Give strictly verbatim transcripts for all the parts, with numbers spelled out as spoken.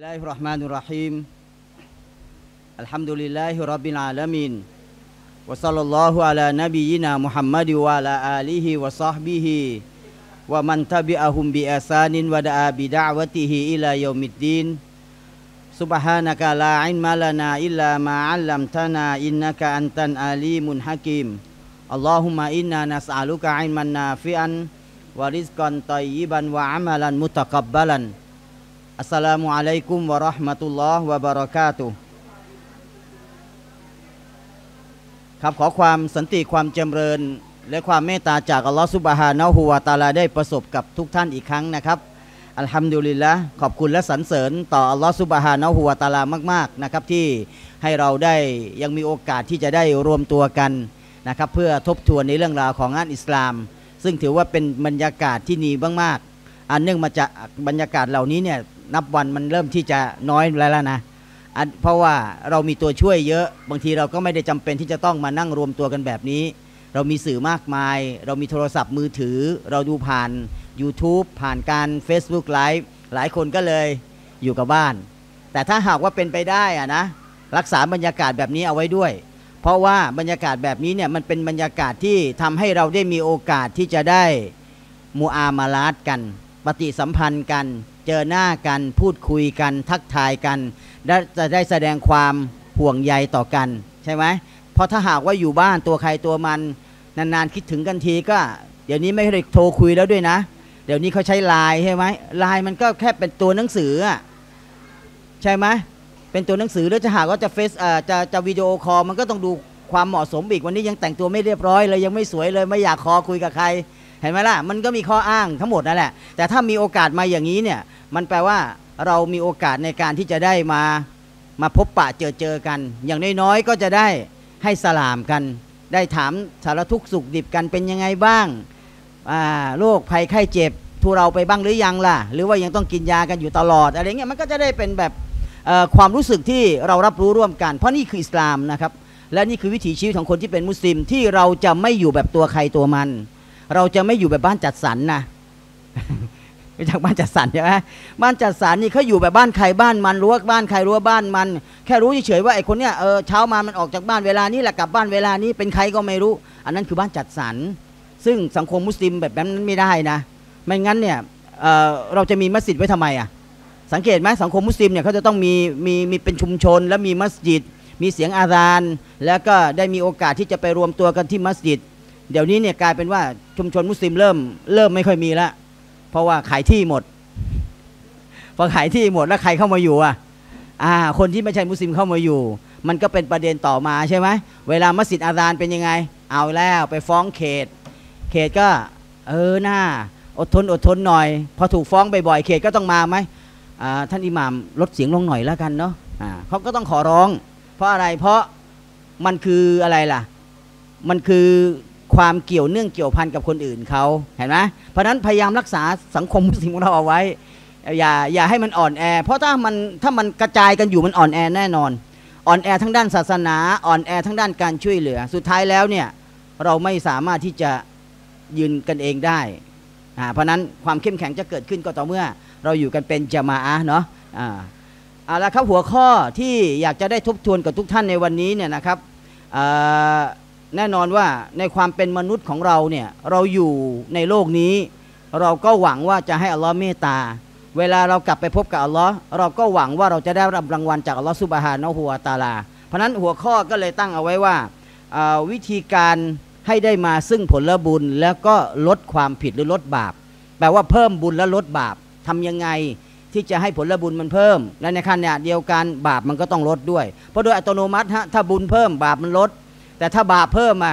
Bismillahirrahmanirrahim Alhamdulillahi Rabbil Alamin Wa sallallahu ala nabiyyina Muhammadi wa ala alihi wa sahbihi Wa man tabi'ahum bi asanin wa da'a bida'watihi ila yawmiddin Subhanaka la ilma lana illa ma'allamtana innaka antan alimun hakim Allahumma inna nas'aluka ilman nafi'an Wa rizqan tayyiban wa amalan mutakabbalan Assalamualaikum warahmatullahi wabarakatuh ครับขอความสันติความเจริญและความเมตตาจากอัลลอฮฺซุบฮานะฮูวะตะอาลาได้ประสบกับทุกท่านอีกครั้งนะครับอัลฮัมดุลิลละห์ขอบคุณและสรรเสริญต่ออัลลอฮฺซุบฮานะฮูวะตะอาลามากๆนะครับที่ให้เราได้ยังมีโอกาสที่จะได้รวมตัวกันนะครับเพื่อทบทวนในเรื่องราวของงานอิสลามซึ่งถือว่าเป็นบรรยากาศที่ดีมากๆอันเนื่องมาจากบรรยากาศเหล่านี้เนี่ยนับวันมันเริ่มที่จะน้อยแล้วนะเพราะว่าเรามีตัวช่วยเยอะบางทีเราก็ไม่ได้จำเป็นที่จะต้องมานั่งรวมตัวกันแบบนี้เรามีสื่อมากมายเรามีโทรศัพท์มือถือเราดูผ่าน YouTube ผ่านการ Facebook Live หลายคนก็เลยอยู่กับบ้านแต่ถ้าหากว่าเป็นไปได้อะนะรักษาบรรยากาศแบบนี้เอาไว้ด้วยเพราะว่าบรรยากาศแบบนี้เนี่ยมันเป็นบรรยากาศที่ทำให้เราได้มีโอกาสที่จะได้มูอามาลาตกันปฏิสัมพันธ์กันเจอหน้ากันพูดคุยกันทักทายกันและจะได้แสดงความห่วงใยต่อกันใช่ไหมเพราะถ้าหากว่าอยู่บ้านตัวใครตัวมันนานๆคิดถึงกันทีก็เดี๋ยวนี้ไม่ได้โทรคุยแล้วด้วยนะเดี๋ยวนี้เขาใช้ไลน์ใช่ไหมไลน์มันก็แค่เป็นตัวหนังสือใช่ไหมเป็นตัวหนังสือแล้วจะหากว่าจะเฟซจะจะวิดีโอคอลมันก็ต้องดูความเหมาะสมอีกวันนี้ยังแต่งตัวไม่เรียบร้อยเลยยังไม่สวยเลยไม่อยากคอคุยกับใครเห็นไหมล่ะมันก็มีข้ออ้างทั้งหมดนั่นแหละแต่ถ้ามีโอกาสมาอย่างนี้เนี่ยมันแปลว่าเรามีโอกาสในการที่จะได้มามาพบปะเจอเจอกันอย่างน้อยๆก็จะได้ให้สลามกันได้ถามสารทุกข์สุขดิบกันเป็นยังไงบ้างโรคภัยไข้เจ็บทุเราไปบ้างหรือยังล่ะหรือว่ายังต้องกินยากันอยู่ตลอดอะไรเงี้ยมันก็จะได้เป็นแบบความรู้สึกที่เรารับรู้ร่วมกันเพราะนี่คืออิสลามนะครับและนี่คือวิถีชีวิตของคนที่เป็นมุสลิมที่เราจะไม่อยู่แบบตัวใครตัวมันเราจะไม่อยู่แบบบ้านจัดสรรนะไม่จากบ้านจัดสรรใช่ไหมบ้านจัดสรรนี่เขาอยู่แบบบ้านใครบ้านมันรั้วบ้านใครรั้วบ้านมันแค่รู้เฉยๆว่าไอ้คนเนี้ยเออเช้ามามันออกจากบ้านเวลานี้แหละกลับบ้านเวลานี้เป็นใครก็ไม่รู้อันนั้นคือบ้านจัดสรรซึ่งสังคมมุสลิมแบบนั้นไม่ได้นะไม่งั้นเนี่ย เ, เราจะมีมัสยิดไว้ทำไมอ่ะสังเกตไหมสังคมมุสลิมเนี่ยเขาจะต้องมีมีมีเป็นชุมชนและมีมัสยิดมีเสียงอาซานแล้วก็ได้มีโอกาสที่จะไปรวมตัวกันที่มัสยิดเดี๋ยวนี้เนี่ยกลายเป็นว่าชุมชนมุสลิมเริ่มเริ่มไม่ค่อยมีละเพราะว่าขายที่หมดพอขายที่หมดแล้วใครเข้ามาอยู่อ่ะอ่าคนที่ไม่ใช่มุสลิมเข้ามาอยู่มันก็เป็นประเด็นต่อมาใช่ไหมเวลามัสยิดอาซานเป็นยังไงเอาแล้วไปฟ้องเขตเขตก็เออหน้าอดทนอดทนหน่อยพอถูกฟ้องบ่อยๆเขตก็ต้องมาไหมอ่าท่านอิหม่ามลดเสียงลงหน่อยแล้วกันเนาะอ่าเขาก็ต้องขอร้องเพราะอะไรเพราะมันคืออะไรล่ะมันคือความเกี่ยวเนื่องเกี่ยวพันกับคนอื่นเขาเห็นไหมเพราะนั้นพยายามรักษาสังคมมุสลิมของเราเอาไว้อย่าอย่าให้มันอ่อนแอเพราะถ้ามันถ้ามันกระจายกันอยู่มันอ่อนแอแน่นอนอ่อนแอทั้งด้านศาสนาอ่อนแอทั้งด้านการช่วยเหลือสุดท้ายแล้วเนี่ยเราไม่สามารถที่จะยืนกันเองได้เพราะนั้นความเข้มแข็งจะเกิดขึ้นก็ต่อเมื่อเราอยู่กันเป็นญะมาอะห์เนาะเอาละครับหัวข้อที่อยากจะได้ทบทวนกับทุกท่านในวันนี้เนี่ยนะครับแน่นอนว่าในความเป็นมนุษย์ของเราเนี่ยเราอยู่ในโลกนี้เราก็หวังว่าจะให้อัลลอฮ์เมตตาเวลาเรากลับไปพบกับอัลลอฮ์เราก็หวังว่าเราจะได้รับรางวัลจากอัลลอฮ์ซุบฮานะฮูวะตะอาลาเพราะนั้นหัวข้อก็เลยตั้งเอาไว้ว่าวิธีการให้ได้มาซึ่งผลบุญแล้วก็ลดความผิดหรือลดบาปแปลว่าเพิ่มบุญและลดบาปทำยังไงที่จะให้ผลบุญมันเพิ่มและในขณะเดียวกันบาปมันก็ต้องลดด้วยเพราะโดยอัตโนมัติฮะถ้าบุญเพิ่มบาปมันลดแต่ถ้าบาปเพิ่มมา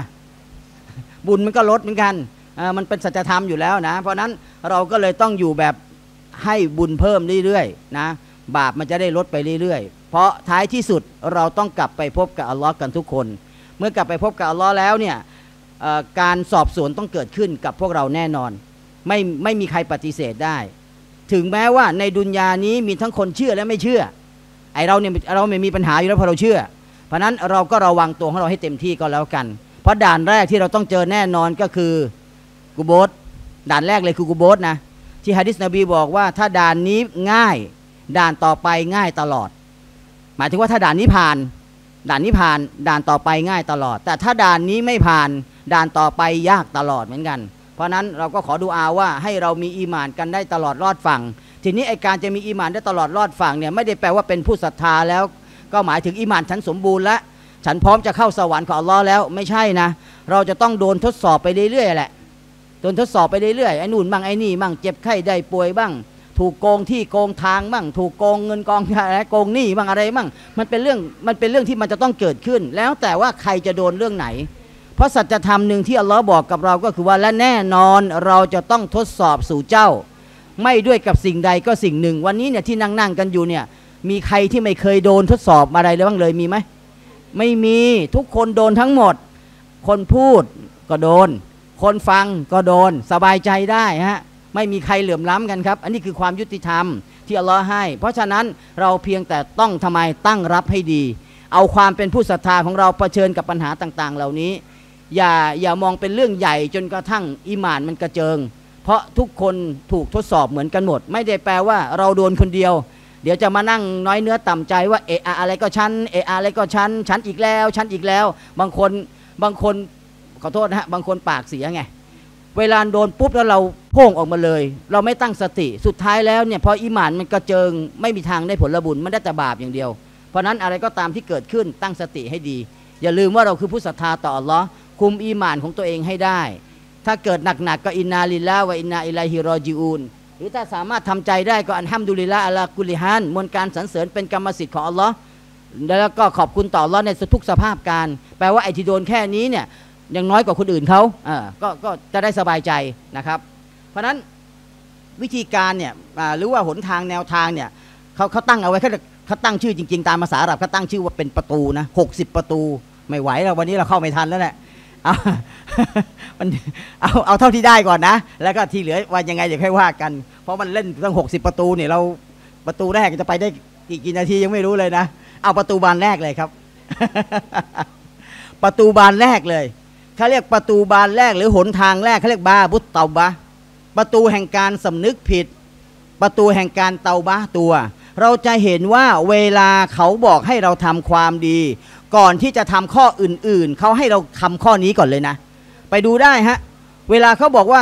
บุญมันก็ลดเหมือนกันมันเป็นสัจธรรมอยู่แล้วนะเพราะนั้นเราก็เลยต้องอยู่แบบให้บุญเพิ่มเรื่อยๆนะบาปมันจะได้ลดไปเรื่อยๆเพราะท้ายที่สุดเราต้องกลับไปพบกับอัลลอฮ์กันทุกคนเมื่อกลับไปพบกับอัลลอฮ์แล้วเนี่ยการสอบสวนต้องเกิดขึ้นกับพวกเราแน่นอนไม่ไม่มีใครปฏิเสธได้ถึงแม้ว่าในดุนยานี้มีทั้งคนเชื่อและไม่เชื่อไอเราเนี่ยเราไม่มีปัญหาอยู่แล้วเพราะเราเชื่อเพราะนั้นเราก็ระวังตัวของเราให้เต็มที่ก็แล้วกันเพราะด่านแรกที่เราต้องเจอแน่นอนก็คือกุโบร์ด่านแรกเลยคือกุโบร์นะที่ฮะดิษนบีบอกว่าถ้าด่านนี้ง่าย ด่านต่อไปง่ายตลอดหมายถึงว่าถ้าด่านนี้ผ่านด่านนี้ผ่านด่านต่อไปง่ายตลอดแต่ถ้าด่านนี้ไม่ผ่านด่านต่อไปยากตลอดเหมือนกันเพราะนั้นเราก็ขอดูอาว่าให้เรามีอีหม่านกันได้ตลอดรอดฝั่งทีนี้ไอการจะมีอีหม่านได้ตลอดรอดฝั่งเนี่ยไม่ได้แปลว่าเป็นผู้ศรัทธาแล้วก็หมายถึงอีหม่านฉันสมบูรณ์แล้วฉันพร้อมจะเข้าสวรรค์ของอัลลอฮ์แล้วไม่ใช่นะเราจะต้องโดนทดสอบไปเรื่อยๆแหละโดนทดสอบไปเรื่อยๆไอ้นู่นบ้างไอ้นี่บ้างเจ็บไข้ได้ป่วยบ้างถูกโกงที่โกงทางบ้างถูกโกงเงินกองอะไรโกงหนี้บ้างอะไรบ้างมันเป็นเรื่องมันเป็นเรื่องที่มันจะต้องเกิดขึ้นแล้วแต่ว่าใครจะโดนเรื่องไหนเพราะสัจธรรมหนึ่งที่อัลลอฮ์บอกกับเราก็คือว่าและแน่นอนเราจะต้องทดสอบสู่เจ้าไม่ด้วยกับสิ่งใดก็สิ่งหนึ่งวันนี้เนี่ยที่นั่งๆกันอยู่เนี่ยมีใครที่ไม่เคยโดนทดสอบอะไรเลยบ้างเลยมีไหมไม่มีทุกคนโดนทั้งหมดคนพูดก็โดนคนฟังก็โดนสบายใจได้ฮะไม่มีใครเหลื่อมล้ำกันครับอันนี้คือความยุติธรรมที่อัลลอฮ์ให้เพราะฉะนั้นเราเพียงแต่ต้องทำไมตั้งรับให้ดีเอาความเป็นผู้ศรัทธาของเราเผชิญกับปัญหาต่างๆเหล่านี้อย่าอย่ามองเป็นเรื่องใหญ่จนกระทั่งอีหม่านมันกระเจิงเพราะทุกคนถูกทดสอบเหมือนกันหมดไม่ได้แปลว่าเราโดนคนเดียวเดี๋ยวจะมานั่งน้อยเนื้อต่ำใจว่าเอออะไรก็ชั้นเอออะไรก็ชั้นชั้นอีกแล้วชั้นอีกแล้วบางคนบางคนขอโทษนะฮะบางคนปากเสียไงเวลาโดนปุ๊บแล้วเราพุ่งออกมาเลยเราไม่ตั้งสติสุดท้ายแล้วเนี่ยพออีหม่านมันกระเจิงไม่มีทางได้ผลบุญมันได้แต่บาปอย่างเดียวเพราะนั้นอะไรก็ตามที่เกิดขึ้นตั้งสติให้ดีอย่าลืมว่าเราคือผู้ศรัทธาต่ออัลเลาะห์คุมอีหม่านของตัวเองให้ได้ถ้าเกิดหนักๆก็อินนาลิลลาฮ์วะอินนาอิลัยฮิรอญิอูนหรือถ้าสามารถทำใจได้ก็อัลฮัมดุลิลลาฮ์อะลากุลิฮันมวลการสรรเสริญเป็นกรรมสิทธิ์ของอัลเลาะห์แล้วก็ขอบคุณต่ออัลเลาะห์ในทุกสภาพการแปลว่าไอ้ที่โดนแค่นี้เนี่ยยังน้อยกว่าคนอื่นเขาเออ ก็ ก็จะได้สบายใจนะครับเพราะฉะนั้นวิธีการเนี่ยหรือว่าหนทางแนวทางเนี่ยเขาเขาตั้งเอาไว้เขาเขาตั้งชื่อจริงๆตามภาษาอาหรับเขาตั้งชื่อว่าเป็นประตูนะหกสิบประตูไม่ไหวแล้ววันนี้เราเข้าไม่ทันแล้วแหละเอาเอาเอาเท่าที่ได้ก่อนนะแล้วก็ที่เหลือว่ายังไงเดี๋ยวค่อยว่ากันเพราะมันเล่นตั้งหกสิบประตูเนี่ยเราประตูแรกจะไปได้กี่กี่นาทียังไม่รู้เลยนะเอาประตูบานแรกเลยครับ ประตูบานแรกเลยเขาเรียกประตูบานแรกหรือหนทางแรกเขาเรียกบาบุตเตาบะประตูแห่งการสำนึกผิดประตูแห่งการเตาบะตัวเราจะเห็นว่าเวลาเขาบอกให้เราทำความดีก่อนที่จะทำข้ออื่นๆเขาให้เราทำข้อนี้ก่อนเลยนะไปดูได้ฮะเวลาเขาบอกว่า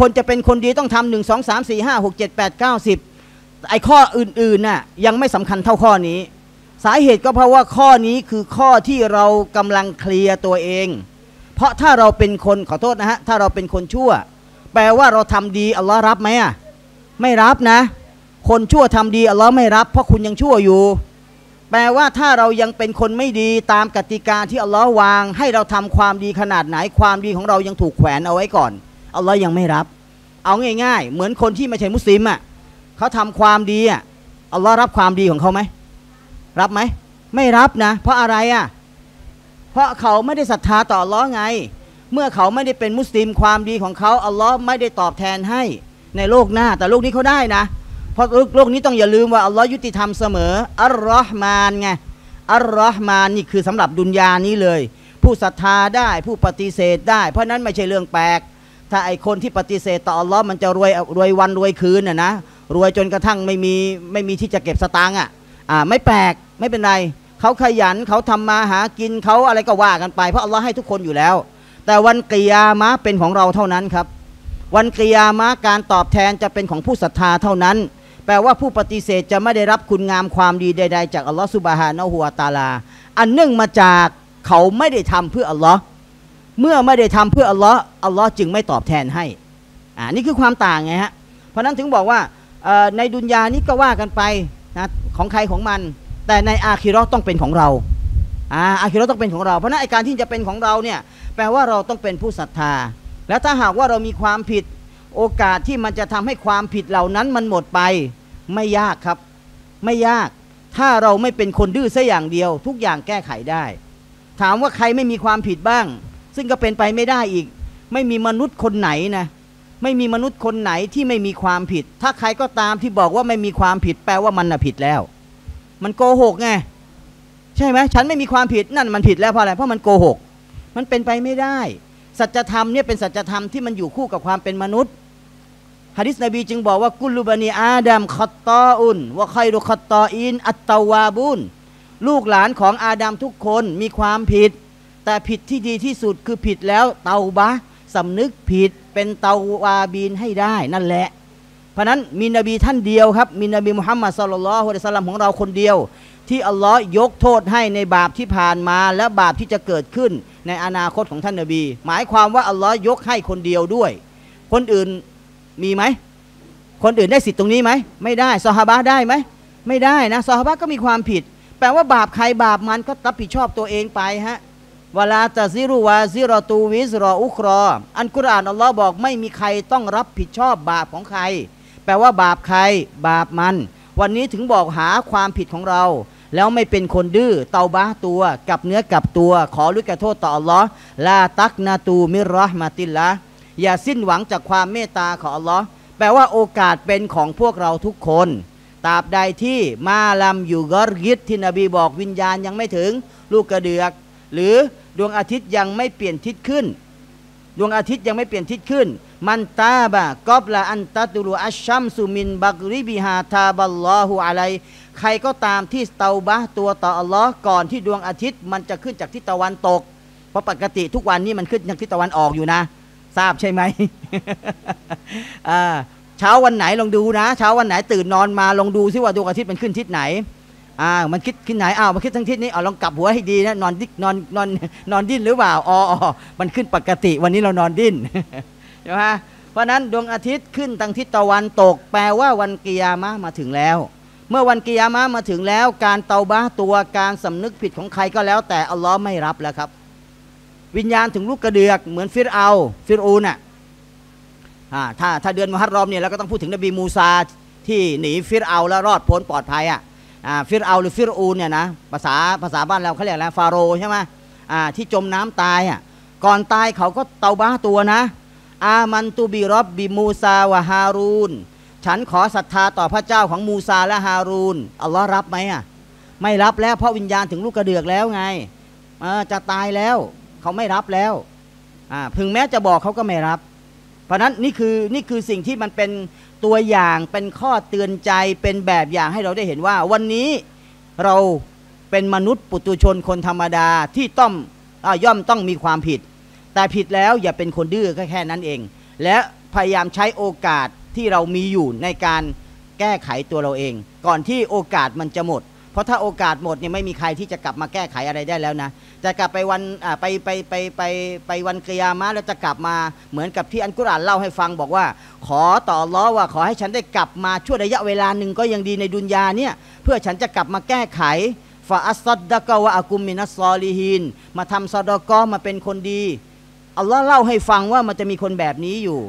คนจะเป็นคนดีต้องทำหนึ่งสองสามสี่ห้าหกเจ็ดแปดเก้าสิบไอ้ข้ออื่นๆน่ะยังไม่สำคัญเท่าข้อนี้สาเหตุก็เพราะว่าข้อนี้คือข้อที่เรากำลังเคลียร์ตัวเองเพราะถ้าเราเป็นคนขอโทษนะฮะถ้าเราเป็นคนชั่วแปลว่าเราทำดีอัลลอฮ์รับไหมอ่ะไม่รับนะคนชั่วทำดีอัลลอฮ์ไม่รับเพราะคุณยังชั่วอยู่แปลว่าถ้าเรายังเป็นคนไม่ดีตามกติกาที่อัลลอฮ์วางให้เราทำความดีขนาดไหนความดีของเรายังถูกแขวนเอาไว้ก่อนอัลลอฮ์ยังไม่รับเอาง่ายๆเหมือนคนที่ไม่ใช่มุสลิมอ่ะเขาทำความดีอ่ะอัลลอฮ์รับความดีของเขาไหมรับไหมไม่รับนะเพราะอะไรอ่ะเพราะเขาไม่ได้ศรัทธาต่ออัลลอฮ์ไงเมื่อเขาไม่ได้เป็นมุสลิมความดีของเขาอัลลอฮ์ไม่ได้ตอบแทนให้ในโลกหน้าแต่โลกนี้เขาได้นะเพราะโลกนี้ต้องอย่าลืมว่าอัลลอฮ์ยุติธรรมเสมออัลลอฮ์มานไงอัลลอฮ์มานนี่คือสำหรับดุนยานี้เลยผู้ศรัทธาได้ผู้ปฏิเสธได้เพราะนั้นไม่ใช่เรื่องแปลกถ้าไอคนที่ปฏิเสธต่ออัลลอฮ์มันจะรวยรวยวันรวยคืนน่ะนะรวยจนกระทั่งไม่มีไม่มีที่จะเก็บสตางค์อ่ะอ่าไม่แปลกไม่เป็นไรเขาขยันเขาทำมาหากินเขาอะไรก็ว่ากันไปเพราะอัลลอฮ์ให้ทุกคนอยู่แล้วแต่วันกิยามะห์เป็นของเราเท่านั้นครับวันกิยามะห์การตอบแทนจะเป็นของผู้ศรัทธาเท่านั้นแปลว่าผู้ปฏิเสธจะไม่ได้รับคุณงามความดีใดๆจากอัลลอฮ์ซุบฮานะฮูวะตะอาลาอันเนื่องมาจากเขาไม่ได้ทำเพื่ออัลลอฮ์เมื่อไม่ได้ทำเพื่ออัลลอฮ์อัลลอฮ์จึงไม่ตอบแทนให้อ่านี่คือความต่างไงฮะเพราะนั้นถึงบอกว่าในดุนยานี้ก็ว่ากันไปนะของใครของมันแต่ในอาคิเราะห์ต้องเป็นของเราอ่าอาคิเราะห์ต้องเป็นของเราเพราะนั้นไอ้การที่จะเป็นของเราเนี่ยแปลว่าเราต้องเป็นผู้ศรัทธาแล้วถ้าหากว่าเรามีความผิดโอกาสที่มันจะทำให้ความผิดเหล่านั้นมันหมดไปไม่ยากครับไม่ยากถ้าเราไม่เป็นคนดื้อซะอย่างเดียวทุกอย่างแก้ไขได้ถามว่าใครไม่มีความผิดบ้างซึ่งก็เป็นไปไม่ได้อีกไม่มีมนุษย์คนไหนนะไม่มีมนุษย์คนไหนที่ไม่มีความผิดถ้าใครก็ตามที่บอกว่าไม่มีความผิดแปลว่ามันน่ะผิดแล้วมันโกหกไงใช่ไหมฉันไม่มีความผิดนั่นมันผิดแล้วเพราะอะไรเพราะมันโกหกมันเป็นไปไม่ได้สัจธรรมเนี่ยเป็นสัจธรรมที่มันอยู่คู่กับความเป็นมนุษย์ ฮะดิษนบีจึงบอกว่ากุลบานีอาดัมคัตตออุนวะไครุคัตตออินอัตตาวาบุนลูกหลานของอาดัมทุกคนมีความผิดแต่ผิดที่ดีที่สุดคือผิดแล้วเตาบะสำนึกผิดเป็นเตาวาบีนให้ได้นั่นแหละเพราะนั้นมีนบีท่านเดียวครับมีนบีมุฮัมมัดศ็อลลัลลอฮุอะลัยฮิวะซัลลัมของเราคนเดียวที่อัลลอฮ์ยกโทษให้ในบาปที่ผ่านมาและบาปที่จะเกิดขึ้นในอนาคตของท่านนบีหมายความว่าอัลลอฮ์ยกให้คนเดียวด้วยคนอื่นมีไหมคนอื่นได้สิทธิ์ตรงนี้ไหมไม่ได้ซอฮาบะห์ได้ไหมไม่ได้นะซอฮาบะห์ก็มีความผิดแปลว่าบาปใครบาปมันก็รับผิดชอบตัวเองไปฮะวะลาตัซิรุวาซิรอตูวิซรออุครออันกุรอานอัลลอฮ์บอกไม่มีใครต้องรับผิดชอบบาปของใครแปลว่าบาปใครบาปมันวันนี้ถึงบอกหาความผิดของเราแล้วไม่เป็นคนดื้อเตาบะห์ตัวกับเนื้อกับตัวขอรู้แก่โทษต่ออัลลอฮ์ลาตักนาตูมิรอห์มะติลละอย่าสิ้นหวังจากความเมตตาของอัลลอฮ์แปลว่าโอกาสเป็นของพวกเราทุกคนตราบใดที่มาลัมยูกอริดที่นบีบอกวิญญาณยังไม่ถึงลูกกระเดือกหรือดวงอาทิตย์ยังไม่เปลี่ยนทิศขึ้นดวงอาทิตย์ยังไม่เปลี่ยนทิศขึ้นมันตาบะกอบละอันตัตุลูอัชชัมสุมินบักริบิฮาทาบัลลอฮูอะลัยใครก็ตามที่เตาบะตัวต่ออัลลอฮ์ก่อนที่ดวงอาทิตย์มันจะขึ้นจากทิศตะวันตกเพราะปกติทุกวันนี้มันขึ้นจากทิศตะวันออกอยู่นะทราบใช่ไหม เช้าวันไหนลองดูนะเช้าวันไหนตื่นนอนมาลองดูซิว่าดวงอาทิตย์มันขึ้นทิศไหนอ่ามันคิดขึ้นไหนอ้าวมันคิดทั้งทิศนี้เอาลองกลับหัวให้ดีนะนอนดิ้นนอนนอนนอนดิ้นหรือเปล่าอ๋อมันขึ้นปกติวันนี้เรานอนดิ้นใช่ไหมเพราะนั้นดวงอาทิตย์ขึ้นทางทิศตะวันตกแปลว่าวันกิยามะห์มาถึงแล้วเมื่อวันกิยามะห์มาถึงแล้วการเตาบะห์ตัวการสำนึกผิดของใครก็แล้วแต่อัลลอฮ์ไม่รับแล้วครับวิญญาณถึงลูกกระเดือกเหมือนฟิรเอาฟิรอูน่ะถ้าถ้าเดือนมุฮัรรอมเนี่ยเราก็ต้องพูดถึงนบีมูซาที่หนีฟิรเอาแล้วรอดพ้นปลอดภัยอ่ะฟิรเอาหรือฟิรอูเนี่ยนะภาษาภาษาบ้านเราเขาเรียกอะไรฟาโรใช่ไหมที่จมน้ำตายอ่ะก่อนตายเขาก็เตาบะห์ตัวนะอามันตูบิรอบบิมูซาวะฮารูนฉันขอศรัทธาต่อพระเจ้าของมูซาและฮารูนอัลลอฮ์รับไหมอ่ะไม่รับแล้วเพราะวิญญาณถึงลูกกระเดือกแล้วไงจะตายแล้วเขาไม่รับแล้วถึงแม้จะบอกเขาก็ไม่รับเพราะนั้นนี่คือนี่คือสิ่งที่มันเป็นตัวอย่างเป็นข้อเตือนใจเป็นแบบอย่างให้เราได้เห็นว่าวันนี้เราเป็นมนุษย์ปุถุชนคนธรรมดาที่ต้องย่อมต้องมีความผิดแต่ผิดแล้วอย่าเป็นคนดื้อแค่นั้นเองและพยายามใช้โอกาสที่เรามีอยู่ในการแก้ไขตัวเราเองก่อนที่โอกาสมันจะหมดเพราะถ้าโอกาสหมดเนี่ยไม่มีใครที่จะกลับมาแก้ไขอะไรได้แล้วนะจะกลับไปวันไปไปไปไปไปวันกิยามะห์แล้วจะกลับมาเหมือนกับที่อัลกุรอานเล่าให้ฟังบอกว่าขอต่ออัลลอฮ์ว่าขอให้ฉันได้กลับมาช่วงระยะเวลาหนึ่งก็ยังดีในดุนยาเนี่ยเพื่อฉันจะกลับมาแก้ไขฟาอัสซัดดะกะวะอะกุมมินัสซอลิฮีนมาทำซอดอกอมาเป็นคนดีอัลลอฮ์เล่าให้ฟังว่ามันจะมีคนแบบนี้อยู่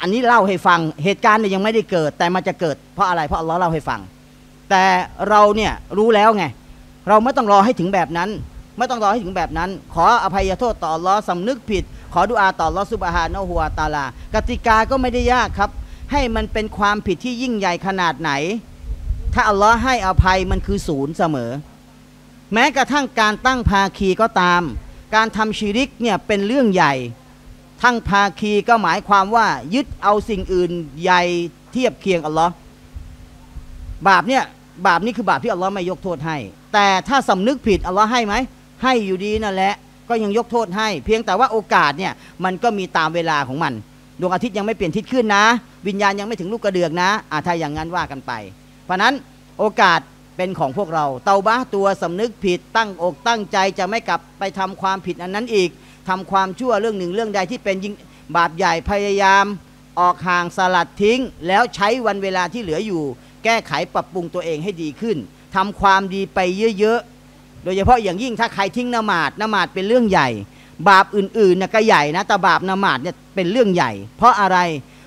อันนี้เล่าให้ฟังเหตุการณ์เนี่ยยังไม่ได้เกิดแต่มันจะเกิดเพราะอะไรเพราะอัลลอฮ์เล่าให้ฟังแต่เราเนี่ยรู้แล้วไงเราไม่ต้องรอให้ถึงแบบนั้นไม่ต้องรอให้ถึงแบบนั้นขออภัยโทษต่ออัลลอฮ์สำนึกผิดขอดุอาต่ออัลลอฮ์ซุบฮานะฮูวะตะอาลากติกาก็ไม่ได้ยากครับให้มันเป็นความผิดที่ยิ่งใหญ่ขนาดไหนถ้าอัลลอฮ์ให้อภัยมันคือศูนย์เสมอแม้กระทั่งการตั้งภาคีก็ตามการทำชิริกเนี่ยเป็นเรื่องใหญ่ทั้งภาคีก็หมายความว่ายึดเอาสิ่งอื่นใหญ่เทียบเคียงอัลลอฮ์บาปเนี่ยบาปนี่คือบาปที่อัลลอฮ์ไม่ยกโทษให้แต่ถ้าสำนึกผิดอัลลอฮ์ให้ไหมให้อยู่ดีนั่นแหละก็ยังยกโทษให้เพียงแต่ว่าโอกาสเนี่ยมันก็มีตามเวลาของมันดวงอาทิตย์ยังไม่เปลี่ยนทิศขึ้นนะวิญญาณยังไม่ถึงลูกกระเดือกนะอาถ้าอย่างนั้นว่ากันไปเพราะนั้นโอกาสเป็นของพวกเราเตาบะห์ตัวสำนึกผิดตั้งอกตั้งใจจะไม่กลับไปทำความผิดอันนั้นอีกทำความชั่วเรื่องหนึ่งเรื่องใดที่เป็นบาปใหญ่พยายามออกห่างสลัดทิ้งแล้วใช้วันเวลาที่เหลืออยู่แก้ไขปรับปรุงตัวเองให้ดีขึ้นทำความดีไปเยอะๆโดยเฉพาะอย่างยิ่งถ้าใครทิ้งนมาดนมาดเป็นเรื่องใหญ่บาปอื่นๆนะก็ใหญ่นะแต่บาปนมาดเนี่ยเป็นเรื่องใหญ่เพราะอะไร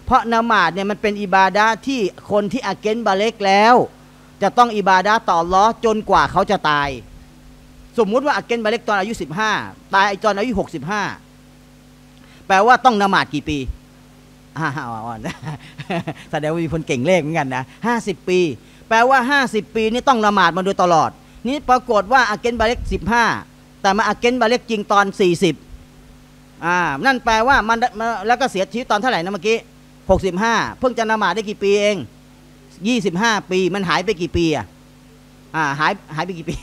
เพราะนมาดเนี่ยมันเป็นอิบาดะห์ที่คนที่อาเกนบาเล็กแล้วจะต้องอิบาดะห์ต่ออัลเลาะห์จนกว่าเขาจะตายสมมุติว่าอาเกนบาเล็กตอนอายุสิบห้าตายตอนอายุหกสิบห้าแปลว่าต้องนมาดกี่ปีอ้าวอ่อนแสดงว่ามีคนเก่งเลขเหมือนกันนะห้าสิบปีแปลว่าห้าสิบปีนี่ต้องละหมาดมาโดยตลอดนี่ปรากฏว่าอาเกนบาเล็กสิบห้าแต่มาอาเกนบาเล็กจริงตอนสี่สิบอ่านั่นแปลว่ามันแล้วก็เสียชีวิตตอนเท่าไหร่นะเมื่อกี้ หกสิบห้าเพิ่งจะนมาได้กี่ปีเองยี่สิบห้าปีมันหายไปกี่ปีอ่ะอ่าหายหายไปกี่ปี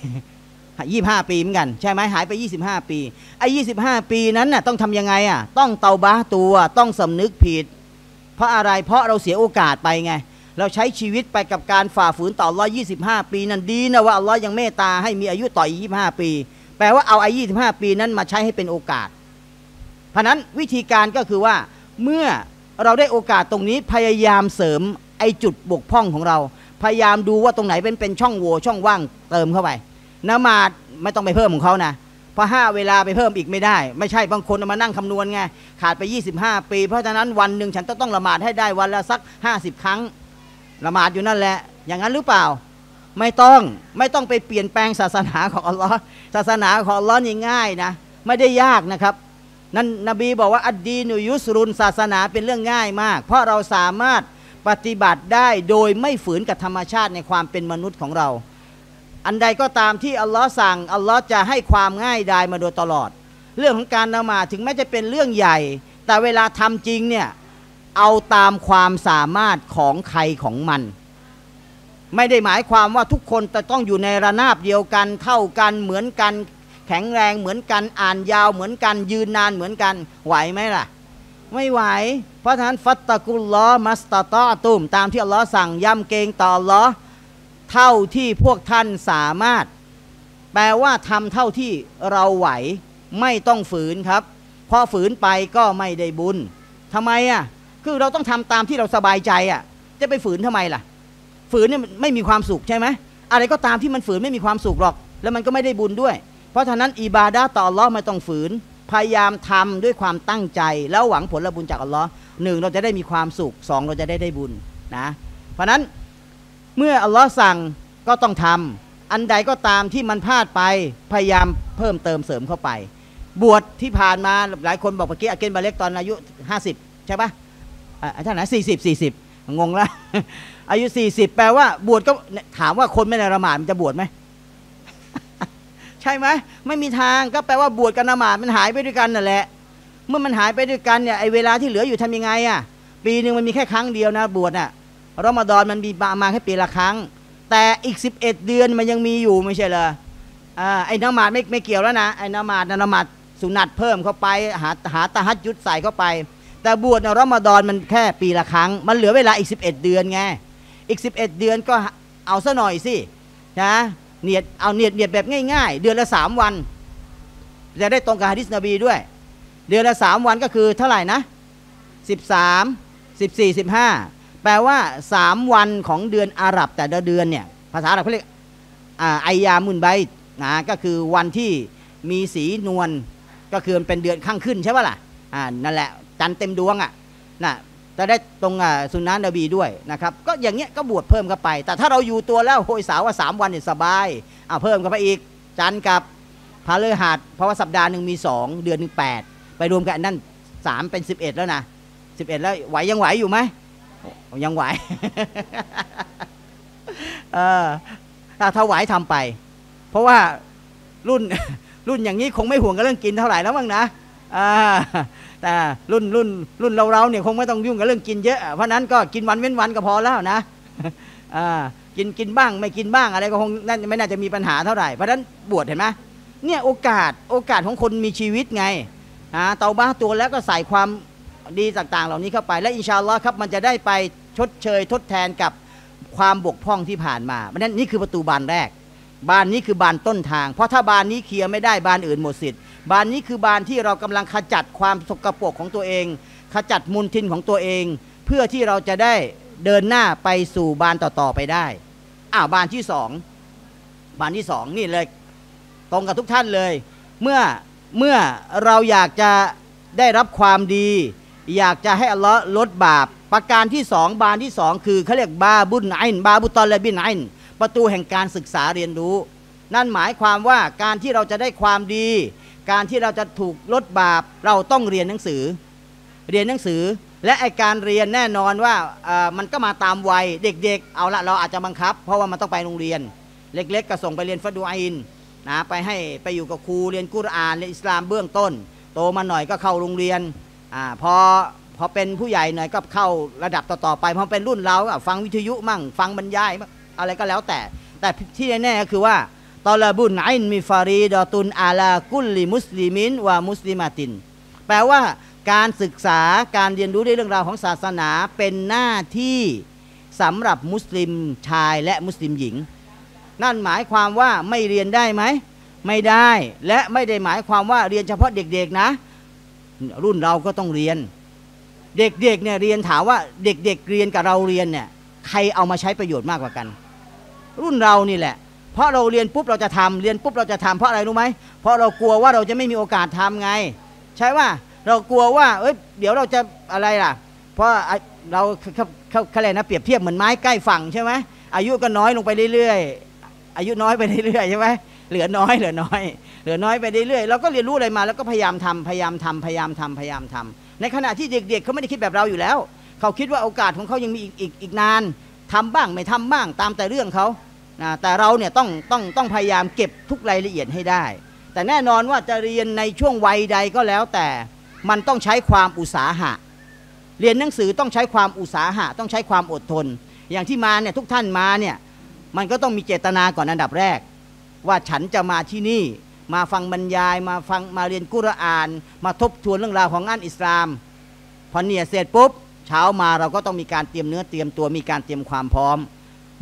ยี่สิบห้าปีเหมือนกันใช่ไหมหายไปยี่สิบห้าปีไอ้ยี่สิบห้าปีนั้นน่ะต้องทำยังไงอ่ะต้องเตาบะตัวต้องสำนึกผิดเพราะอะไรเพราะเราเสียโอกาสไปไงเราใช้ชีวิตไปกับการฝ่าฝืนต่ออัลเลาะห์ยี่สิบห้าปีนั้นดีนะว่าอัลเลาะห์ยังเมตตาให้มีอายุต่ออีกยี่สิบห้าปีแปลว่าเอาไอ้ยี่สิบห้าปีนั้นมาใช้ให้เป็นโอกาสเพราะนั้นวิธีการก็คือว่าเมื่อเราได้โอกาสตรงนี้พยายามเสริมไอ้จุดบกพร่องของเราพยายามดูว่าตรงไหนเป็นเป็นช่องโหว่ช่องว่างเติมเข้าไปนะมาดไม่ต้องไปเพิ่มของเขานะเพราะห้าเวลาไปเพิ่มอีกไม่ได้ไม่ใช่บางคนมานั่งคำนวณไงขาดไปยี่สิบห้าปีเพราะฉะนั้นวันหนึ่งฉันต้องละหมาดให้ได้วันละสักห้าสิบครั้งละหมาดอยู่นั่นแหละอย่างนั้นหรือเปล่าไม่ต้องไม่ต้องไปเปลี่ยนแปลงศาสนาของอัลลอฮ์ศาสนาของอัลลอฮ์ง่ายนะไม่ได้ยากนะครับนั่นนบีบอกว่าอัดดีนุยุสรุนศาสนาเป็นเรื่องง่ายมากเพราะเราสามารถปฏิบัติได้โดยไม่ฝืนกับธรรมชาติในความเป็นมนุษย์ของเราอันใดก็ตามที่อัลลอฮ์สั่งอัลลอฮ์จะให้ความง่ายดายมาโดยตลอดเรื่องของการนมาถึงแม้จะเป็นเรื่องใหญ่แต่เวลาทำจริงเนี่ยเอาตามความสามารถของใครของมันไม่ได้หมายความว่าทุกคนจะต้องอยู่ในระนาบเดียวกันเท่ากันเหมือนกันแข็งแรงเหมือนกันอ่านยาวเหมือนกันยืนนานเหมือนกันไหวไหมล่ะไม่ไหวเพราะฉะนั้นฟัตตะกุลลอมัสตะตอตุมตามที่อัลลอฮ์สั่งย่ำเกรงต่ออัลลอฮ์เท่าที่พวกท่านสามารถแปลว่าทำเท่าที่เราไหวไม่ต้องฝืนครับพอฝืนไปก็ไม่ได้บุญทำไมอ่ะคือเราต้องทำตามที่เราสบายใจอ่ะจะไปฝืนทำไมล่ะฝืนเนี่ยไม่มีความสุขใช่ไหมอะไรก็ตามที่มันฝืนไม่มีความสุขหรอกแล้วมันก็ไม่ได้บุญด้วยเพราะฉะนั้นอิบาดะห์ต่ออัลเลาะห์ไม่ต้องฝืนพยายามทำด้วยความตั้งใจแล้วหวังผลบุญจากอัลเลาะห์หนึ่งเราจะได้มีความสุขสองเราจะได้ได้บุญนะเพราะฉะนั้นเมื่ออัลเลาะห์สั่งก็ต้องทำอันใดก็ตามที่มันพลาดไปพยายามเพิ่มเติมเสริมเข้าไปบวชที่ผ่านมาหลายคนบอกเมื่อกี้อาเกนบาเล็กตอนอายุห้าสิบใช่ปะอาจารย์นะสี่สิบสี่สิบงงละอายุสี่สิบแปลว่าบวชก็ถามว่าคนไม่ได้ละหมาดมันจะบวชไหมใช่ไหมไม่มีทางก็แปลว่าบวชกับนมาดมันหายไปด้วยกันนั่นแหละเมื่อมันหายไปด้วยกันเนี่ยไอเวลาที่เหลืออยู่ทำยังไงอ่ะปีหนึ่งมันมีแค่ครั้งเดียวนะบวชอ่ะรอมฎอนมันมีมาแค่ปีละครั้งแต่อีกสิบเอ็ดเดือนมันยังมีอยู่ไม่ใช่เหรออ่าไอนมาดไม่ไม่เกี่ยวแล้วนะไอนมาดนมาดสุนัตเพิ่มเข้าไปหาหาตะฮัจญุดใส่เข้าไปแต่บวชรอมฎอนมันแค่ปีละครั้งมันเหลือเวลาอีกสิบเอ็ดเดือนไงอีกสิบเอ็ดเดือนก็เอาซะหน่อยสินะเนียดเอาเนียดเนียดแบบง่ายๆเดือนละสามวันจะได้ตรงกับหะดีษนบีด้วยเดือนละสามวันก็คือเท่าไหร่นะสิบสาม สิบสี่ สิบห้าแปลว่าสามวันของเดือนอาหรับแต่ละเดือนเนี่ยภาษาอาหรับเขาเรียกไอยามุนไบต์นะก็คือวันที่มีสีนวลก็คือเป็นเดือนข้างขึ้นใช่ป่ะล่ะอ่านั่นแหละจันทร์เต็มดวงอ่ะนะจะได้ตรงสุนนะนบีด้วยนะครับก็อย่างเงี้ยก็บวชเพิ่มเข้าไปแต่ถ้าเราอยู่ตัวแล้วโหยสาวว่าสามวันเนี่ยสบายเอาเพิ่มเข้าไปอีกจันทร์กับพฤหัสเพราะว่าสัปดาห์หนึ่งมีสองเดือนหนึ่งแปดไปรวมกันนั่นสามเป็นสิบเอ็ดแล้วนะสิบเอ็ดแล้วไหวยังไหวอยู่ไหมยังไหว เออถ้าไหวทำไปเพราะว่ารุ่น รุ่นอย่างนี้คงไม่ห่วงกับเรื่องกินเท่าไหร่แล้วมั้งนะอ่าแต่รุ่นรุ่นรุ่นเราเราเนี่ยคงไม่ต้องยุ่งกับเรื่องกินเยอะเพราะนั้นก็กินวันเว้นวันก็พอแล้วนะกินกินบ้างไม่กินบ้างอะไรก็คงไม่น่าจะมีปัญหาเท่าไหร่เพราะนั้นบวชเห็นไหมเนี่ยโอกาสโอกาสของคนมีชีวิตไงเตาบ้าตัวแล้วก็ใส่ความดีต่างๆเหล่านี้เข้าไปและอินชาอัลลอฮ์ครับมันจะได้ไปชดเชยทดแทนกับความบกพร่องที่ผ่านมาเพราะนั้นนี่คือประตูบานแรกบานนี้คือบานต้นทางเพราะถ้าบานนี้เคลียร์ไม่ได้บานอื่นหมดสิทธิ์บานนี้คือบานที่เรากำลังขจัดความสกปรกของตัวเองขจัดมูลทินของตัวเองเพื่อที่เราจะได้เดินหน้าไปสู่บานต่อๆไปได้อ้าวบานที่สองบานที่สองนี่เลยตรงกับทุกท่านเลยเมื่อเมื่อเราอยากจะได้รับความดีอยากจะให้อัลลอฮ์ลดบาปประการที่สองบานที่สองคือเขาเรียกบาบุญไอนบาบุตอเลบินไอนประตูแห่งการศึกษาเรียนรู้นั่นหมายความว่าการที่เราจะได้ความดีการที่เราจะถูกลดบาปเราต้องเรียนหนังสือเรียนหนังสือและไอการเรียนแน่นอนว่ามันก็มาตามวัยเด็กๆ เ, เอาละเราอาจจะบังคับเพราะว่ามันต้องไปโรงเรียนเล็กๆ ก, ก็ส่งไปเรียนฟัดดูอินนะไปให้ไปอยู่กับครูเรียนกุรอานเรียนอิสลามเบื้องต้นโตมาหน่อยก็เข้าโรงเรียนอพอ พอเป็นผู้ใหญ่หน่อยก็เข้าระดับต่อๆไปพอเป็นรุ่นเราก็ฟังวิทยุมั่งฟังบรรยายอะไรก็แล้วแต่แต่ที่แน่ๆก็คือว่าตอลาบุนอิลมิฟารีดอตุนอาลากุลลิมุสลิมินวะมุสลิมาตินแปลว่าการศึกษาการเรียนรู้ในเรื่องราวของศาสนาเป็นหน้าที่สำหรับมุสลิมชายและมุสลิมหญิงนั่นหมายความว่าไม่เรียนได้ไหมไม่ได้และไม่ได้หมายความว่าเรียนเฉพาะเด็กๆนะรุ่นเราก็ต้องเรียนเด็กๆเนี่ยเรียนถามว่าเด็กๆเรียนกับเราเรียนเนี่ยใครเอามาใช้ประโยชน์มากกว่ากันรุ่นเรานี่แหละเพราะเราเรียนปุ๊บเราจะทำเรียนปุ๊บเราจะทำเพราะอะไรรู้ไหมเพราะเรากลัวว่าเราจะไม่มีโอกาสทำไงใช่ว่าเรากลัวว่าเอ้ยเดี๋ยวเราจะอะไรล่ะเพราะเราเขาเรียกนะเปรียบเทียบเหมือนไม้ใกล้ฝั่งใช่ไหมอายุก็น้อยลงไปเรื่อยๆอายุน้อยไปเรื่อยๆใช่ไหมเหลือน้อยเหลือน้อยเหลือน้อยไปเรื่อยๆเราก็เรียนรู้อะไรมาแล้วก็พยายามทำพยายามทำพยายามทำพยายามทำในขณะที่เด็กๆเขาไม่ได้คิดแบบเราอยู่แล้วเขาคิดว่าโอกาสของเขายังมีอีกอีกอีกนานทำบ้างไม่ทำบ้างตามแต่เรื่องเขาแต่เราเนี่ยต้องต้องต้องพยายามเก็บทุกรายละเอียดให้ได้แต่แน่นอนว่าจะเรียนในช่วงวัยใดก็แล้วแต่มันต้องใช้ความอุตสาหะเรียนหนังสือต้องใช้ความอุตสาหะต้องใช้ความอดทนอย่างที่มาเนี่ยทุกท่านมาเนี่ยมันก็ต้องมีเจตนาก่อนอันดับแรกว่าฉันจะมาที่นี่มาฟังบรรยายมาฟังมาเรียนกุรอานมาทบทวนเรื่องราวของอันอิสลามพอเนี่ยเสร็จปุ๊บเช้ามาเราก็ต้องมีการเตรียมเนื้อเตรียมตัวมีการเตรียมความพร้อม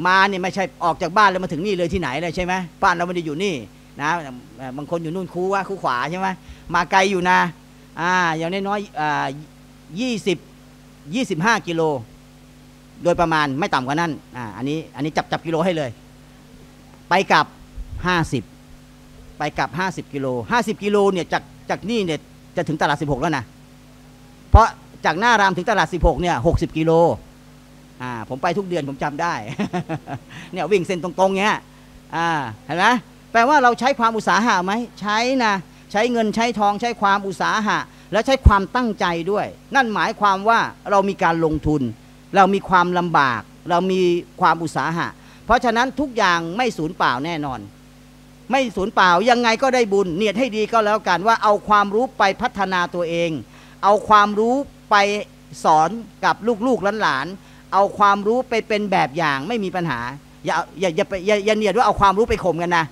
มาเนี่ยไม่ใช่ออกจากบ้านแล้วมาถึงนี่เลยที่ไหนเลยใช่ไหมบ้านเราไม่ได้อยู่นี่นะบางคนอยู่นู่นคูว่าคูขวาใช่ไหมมาไกลอยู่นะอ่าอย่างน้อยๆยี่สิบยี่สิบห้ากิโลโดยประมาณไม่ต่ำกว่านั้นอ่าอันนี้อันนี้จับจับกิโลให้เลยไปกลับห้าสิบไปกลับห้าสิบกิโลห้าสิบกิโลเนี่ยจากจากนี่เนี่ยจะถึงตลาดสิบหกแล้วนะเพราะจากหน้ารามถึงตลาดสิบหกเนี่ยหกสิบกิโลอ่าผมไปทุกเดือนผมจำได้เนี่ยวิ่งเส้นตรงๆเงี้ยอ่าเห็นไหมแปลว่าเราใช้ความอุตสาหะไหมใช้นะใช้เงินใช้ทองใช้ความอุตสาหะและใช้ความตั้งใจด้วยนั่นหมายความว่าเรามีการลงทุนเรามีความลำบากเรามีความอุตสาหะเพราะฉะนั้นทุกอย่างไม่สูญเปล่าแน่นอนไม่สูญเปล่ายังไงก็ได้บุญเนียดให้ดีก็แล้วกันว่าเอาความรู้ไปพัฒนาตัวเองเอาความรู้ไปสอนกับลูกๆหลานๆเอาความรู้ไปเป็นแบบอย่างไม่มีปัญหาอย่าอย่าอย่าอย่าอย่าเนียดว่าเอาความรู้ไปข่มกันนะ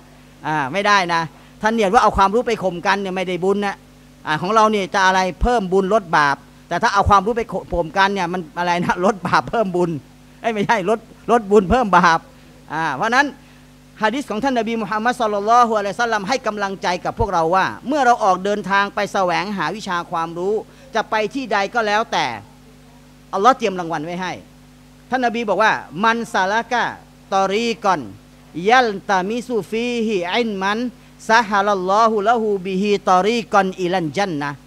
อ่าไม่ได้นะท่านเนียดว่าเอาความรู้ไปข่มกันเนี่ยไม่ได้บุญนะอ่าของเราเนี่ยจะอะไรเพิ่มบุญลดบาปแต่ถ้าเอาความรู้ไปข่มกันเนี่ยมันอะไรนะลดบาปเพิ่มบุญไม่ใช่ลดลดบุญเพิ่มบาปอ่าเพราะนั้นหะดีษของท่านนบีมุฮัมมัดศ็อลลัลลอฮุอะลัยฮิวะซัลลัมให้กำลังใจกับพวกเราว่าเมื่อเราออกเดินทางไปแสวงหาวิชาความรู้จะไปที่ใดก็แล้วแต่อัลลอฮ์เตรียมรางวัลไว้ให้ท่านนบีบอกว่ามันซาละกะตอรีกอนยัลตามิซูฟีฮิอิลมันซะฮะลัลลอฮุละฮูบิฮิตอรีกอนอิลันญันนะห์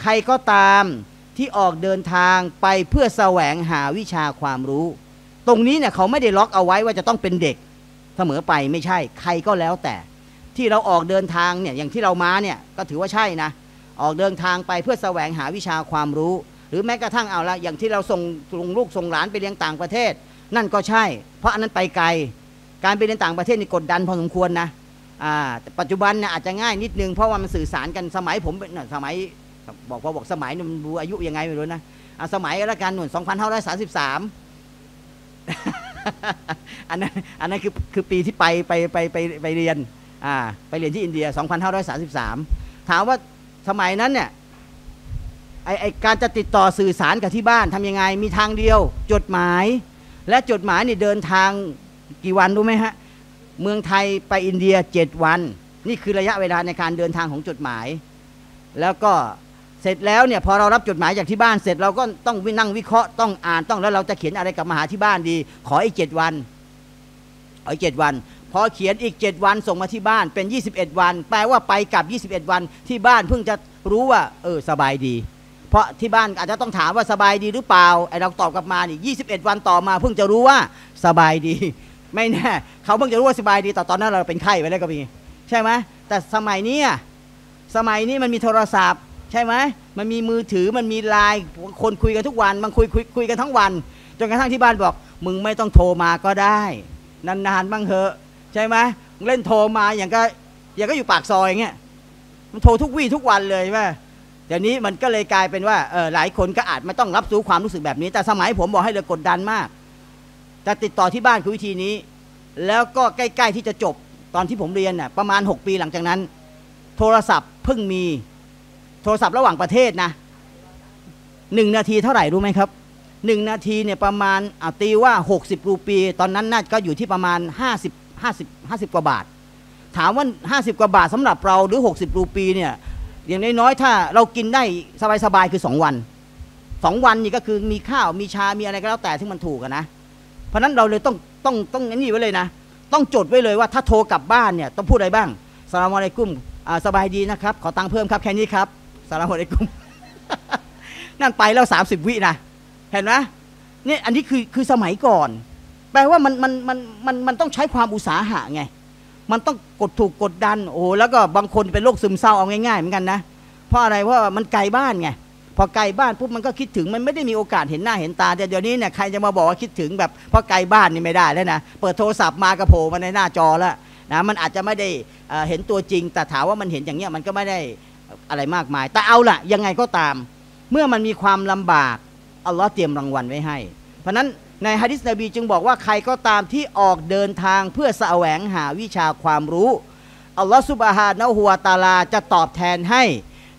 ใครก็ตามที่ออกเดินทางไปเพื่อแสวงหาวิชาความรู้ตรงนี้เนี่ยเขาไม่ได้ล็อกเอาไว้ว่าจะต้องเป็นเด็กเสมอไปไม่ใช่ใครก็แล้วแต่ที่เราออกเดินทางเนี่ยอย่างที่เรามาเนี่ยก็ถือว่าใช่นะออกเดินทางไปเพื่อแสวงหาวิชาความรู้หรือแม้กระทั่งเอาละอย่างที่เราส่งลูกส่งหลานไปเรียนต่างประเทศนั่นก็ใช่เพราะอันนั้นไปไกลการไปเรียนต่างประเทศนี่กดดันพอสมควรนะอ่าปัจจุบันเนี่ยอาจจะง่ายนิดนึงเพราะว่ามันสื่อสารกันสมัยผมสมัยบอกพอบอกสมัยนี่มันดูอายุยังไงไม่รู้นะสมัยละกันหนุนสองพันห้าร้อยสามสิบสามอันนั้นอันนั้นคือคือปีที่ไปไปไปไปไปเรียนอ่าไปเรียนที่อินเดียสองพันห้าร้อยสามสิบสามถามว่าสมัยนั้นเนี่ยไอไอการจะติดต่อสื่อสารกับที่บ้านทำยังไงมีทางเดียวจดหมายและจดหมายนี่เดินทางกี่วันรู้ไหมฮะเมืองไทยไปอินเดียเจ็ดวันนี่คือระยะเวลาในการเดินทางของจดหมายแล้วก็เสร็จแล้วเนี่ยพอเรารับจดหมายจากที่บ้านเสร็จเราก็ต้องนั่งวิเคราะห์ต้องอ่านต้องแล้วเราจะเขียนอะไรกลับมาหาที่บ้านดีขออีกเจ็ดวันขออีกเจ็ดวันพอเขียนอีกเจ็ดวันส่งมาที่บ้านเป็นยี่สิบเอ็ดวันแปลว่าไปกลับยี่สิบเอ็ดวันที่บ้านเพิ่งจะรู้ว่าเออสบายดีเพราะที่บ้านอาจจะต้องถามว่าสบายดีหรือเปล่าไอ้เราตอบกลับมานี่ยี่สิบเอ็ดวันต่อมาเพิ่งจะรู้ว่าสบายดีไม่แน่เขาเพิ่งจะรู้ว่าสบายดีแต่ตอนนั้นเราเป็นไข้ไปแล้วก็มีใช่ไหมแต่สมัยนี้สมัยนี้มันมีโทรศัพท์ใช่ไหมมันมีมือถือมันมีไลน์คนคุยกันทุกวันบางคุยคุยคุยกันทั้งวันจนกระทั่งที่บ้านบอกมึงไม่ต้องโทรมาก็ได้นานๆบ้างเถอะใช่ไหมเล่นโทรมาอย่างก็อย่างก็อยู่ปากซอยอย่างเงี้ยมันโทรทุกวี่ทุกวันเลยใช่ไหม เดี๋ยวนี้มันก็เลยกลายเป็นว่าเออหลายคนก็อาจไม่ต้องรับรู้ความรู้สึกแบบนี้แต่สมัยผมบอกให้เลยกดดันมากแต่ติดต่อที่บ้านคือวิธีนี้แล้วก็ใกล้ๆที่จะจบตอนที่ผมเรียนน่ะประมาณหกปีหลังจากนั้นโทรศัพท์เพิ่งมีโทรศัพท์ระหว่างประเทศนะหนึ่งนาทีเท่าไหร่รู้ไหมครับหนึ่งนาทีเนี่ยประมาณเอาตีว่าหกสิบรูปีตอนนั้นน่าก็อยู่ที่ประมาณห้าสิบ ห้าสิบ ห้าสิบกว่าบาทถามว่าห้าสิบกว่าบาทสำหรับเราหรือหกสิบรูปีเนี่ยอย่างน้อยๆถ้าเรากินได้สบายๆคือสองวันสองวันนี่ก็คือมีข้าวมีชามีอะไรก็แล้วแต่ที่มันถูกนะเพราะนั้นเราเลยต้องต้องต้องนี่ไว้เลยนะต้องจดไว้เลยว่าถ้าโทรกลับบ้านเนี่ยต้องพูดอะไรบ้างสลามอะลัยกุมสบายดีนะครับขอตังค์เพิ่มครับแค่นี้ครับสลามอะลัยกุม นั่นไปแล้วสามสิบวินะเห็นไหมนี่อันนี้คือคือสมัยก่อนแปลว่ามันมันมันมันมันต้องใช้ความอุตสาหะไงมันต้องกดถูกกดดันโอ้แล้วก็บางคนเป็นโรคซึมเศร้าเอาง่ายๆเหมือนกันนะเพราะอะไรเพราะมันไกลบ้านไงพอไกลบ้านปุ๊บมันก็คิดถึงมันไม่ได้มีโอกาสเห็นหน้าเห็นตาแต่เดี๋ยวนี้เนี่ยใครจะมาบอกว่าคิดถึงแบบพอไกลบ้านนี่ไม่ได้แล้วนะเปิดโทรศัพท์มากระโผล่มาในหน้าจอแล้วนะมันอาจจะไม่ได้เห็นตัวจริงแต่ถามว่ามันเห็นอย่างเงี้ยมันก็ไม่ได้อะไรมากมายแต่เอาล่ะยังไงก็ตามเมื่อมันมีความลำบากอัลลอฮ์เตรียมรางวัลไว้ให้เพราะฉะนั้นในหะดีษนบีจึงบอกว่าใครก็ตามที่ออกเดินทางเพื่อแสวงหาวิชาความรู้อัลลอฮ์ซุบฮานะฮูวะตะอาลาจะตอบแทนให้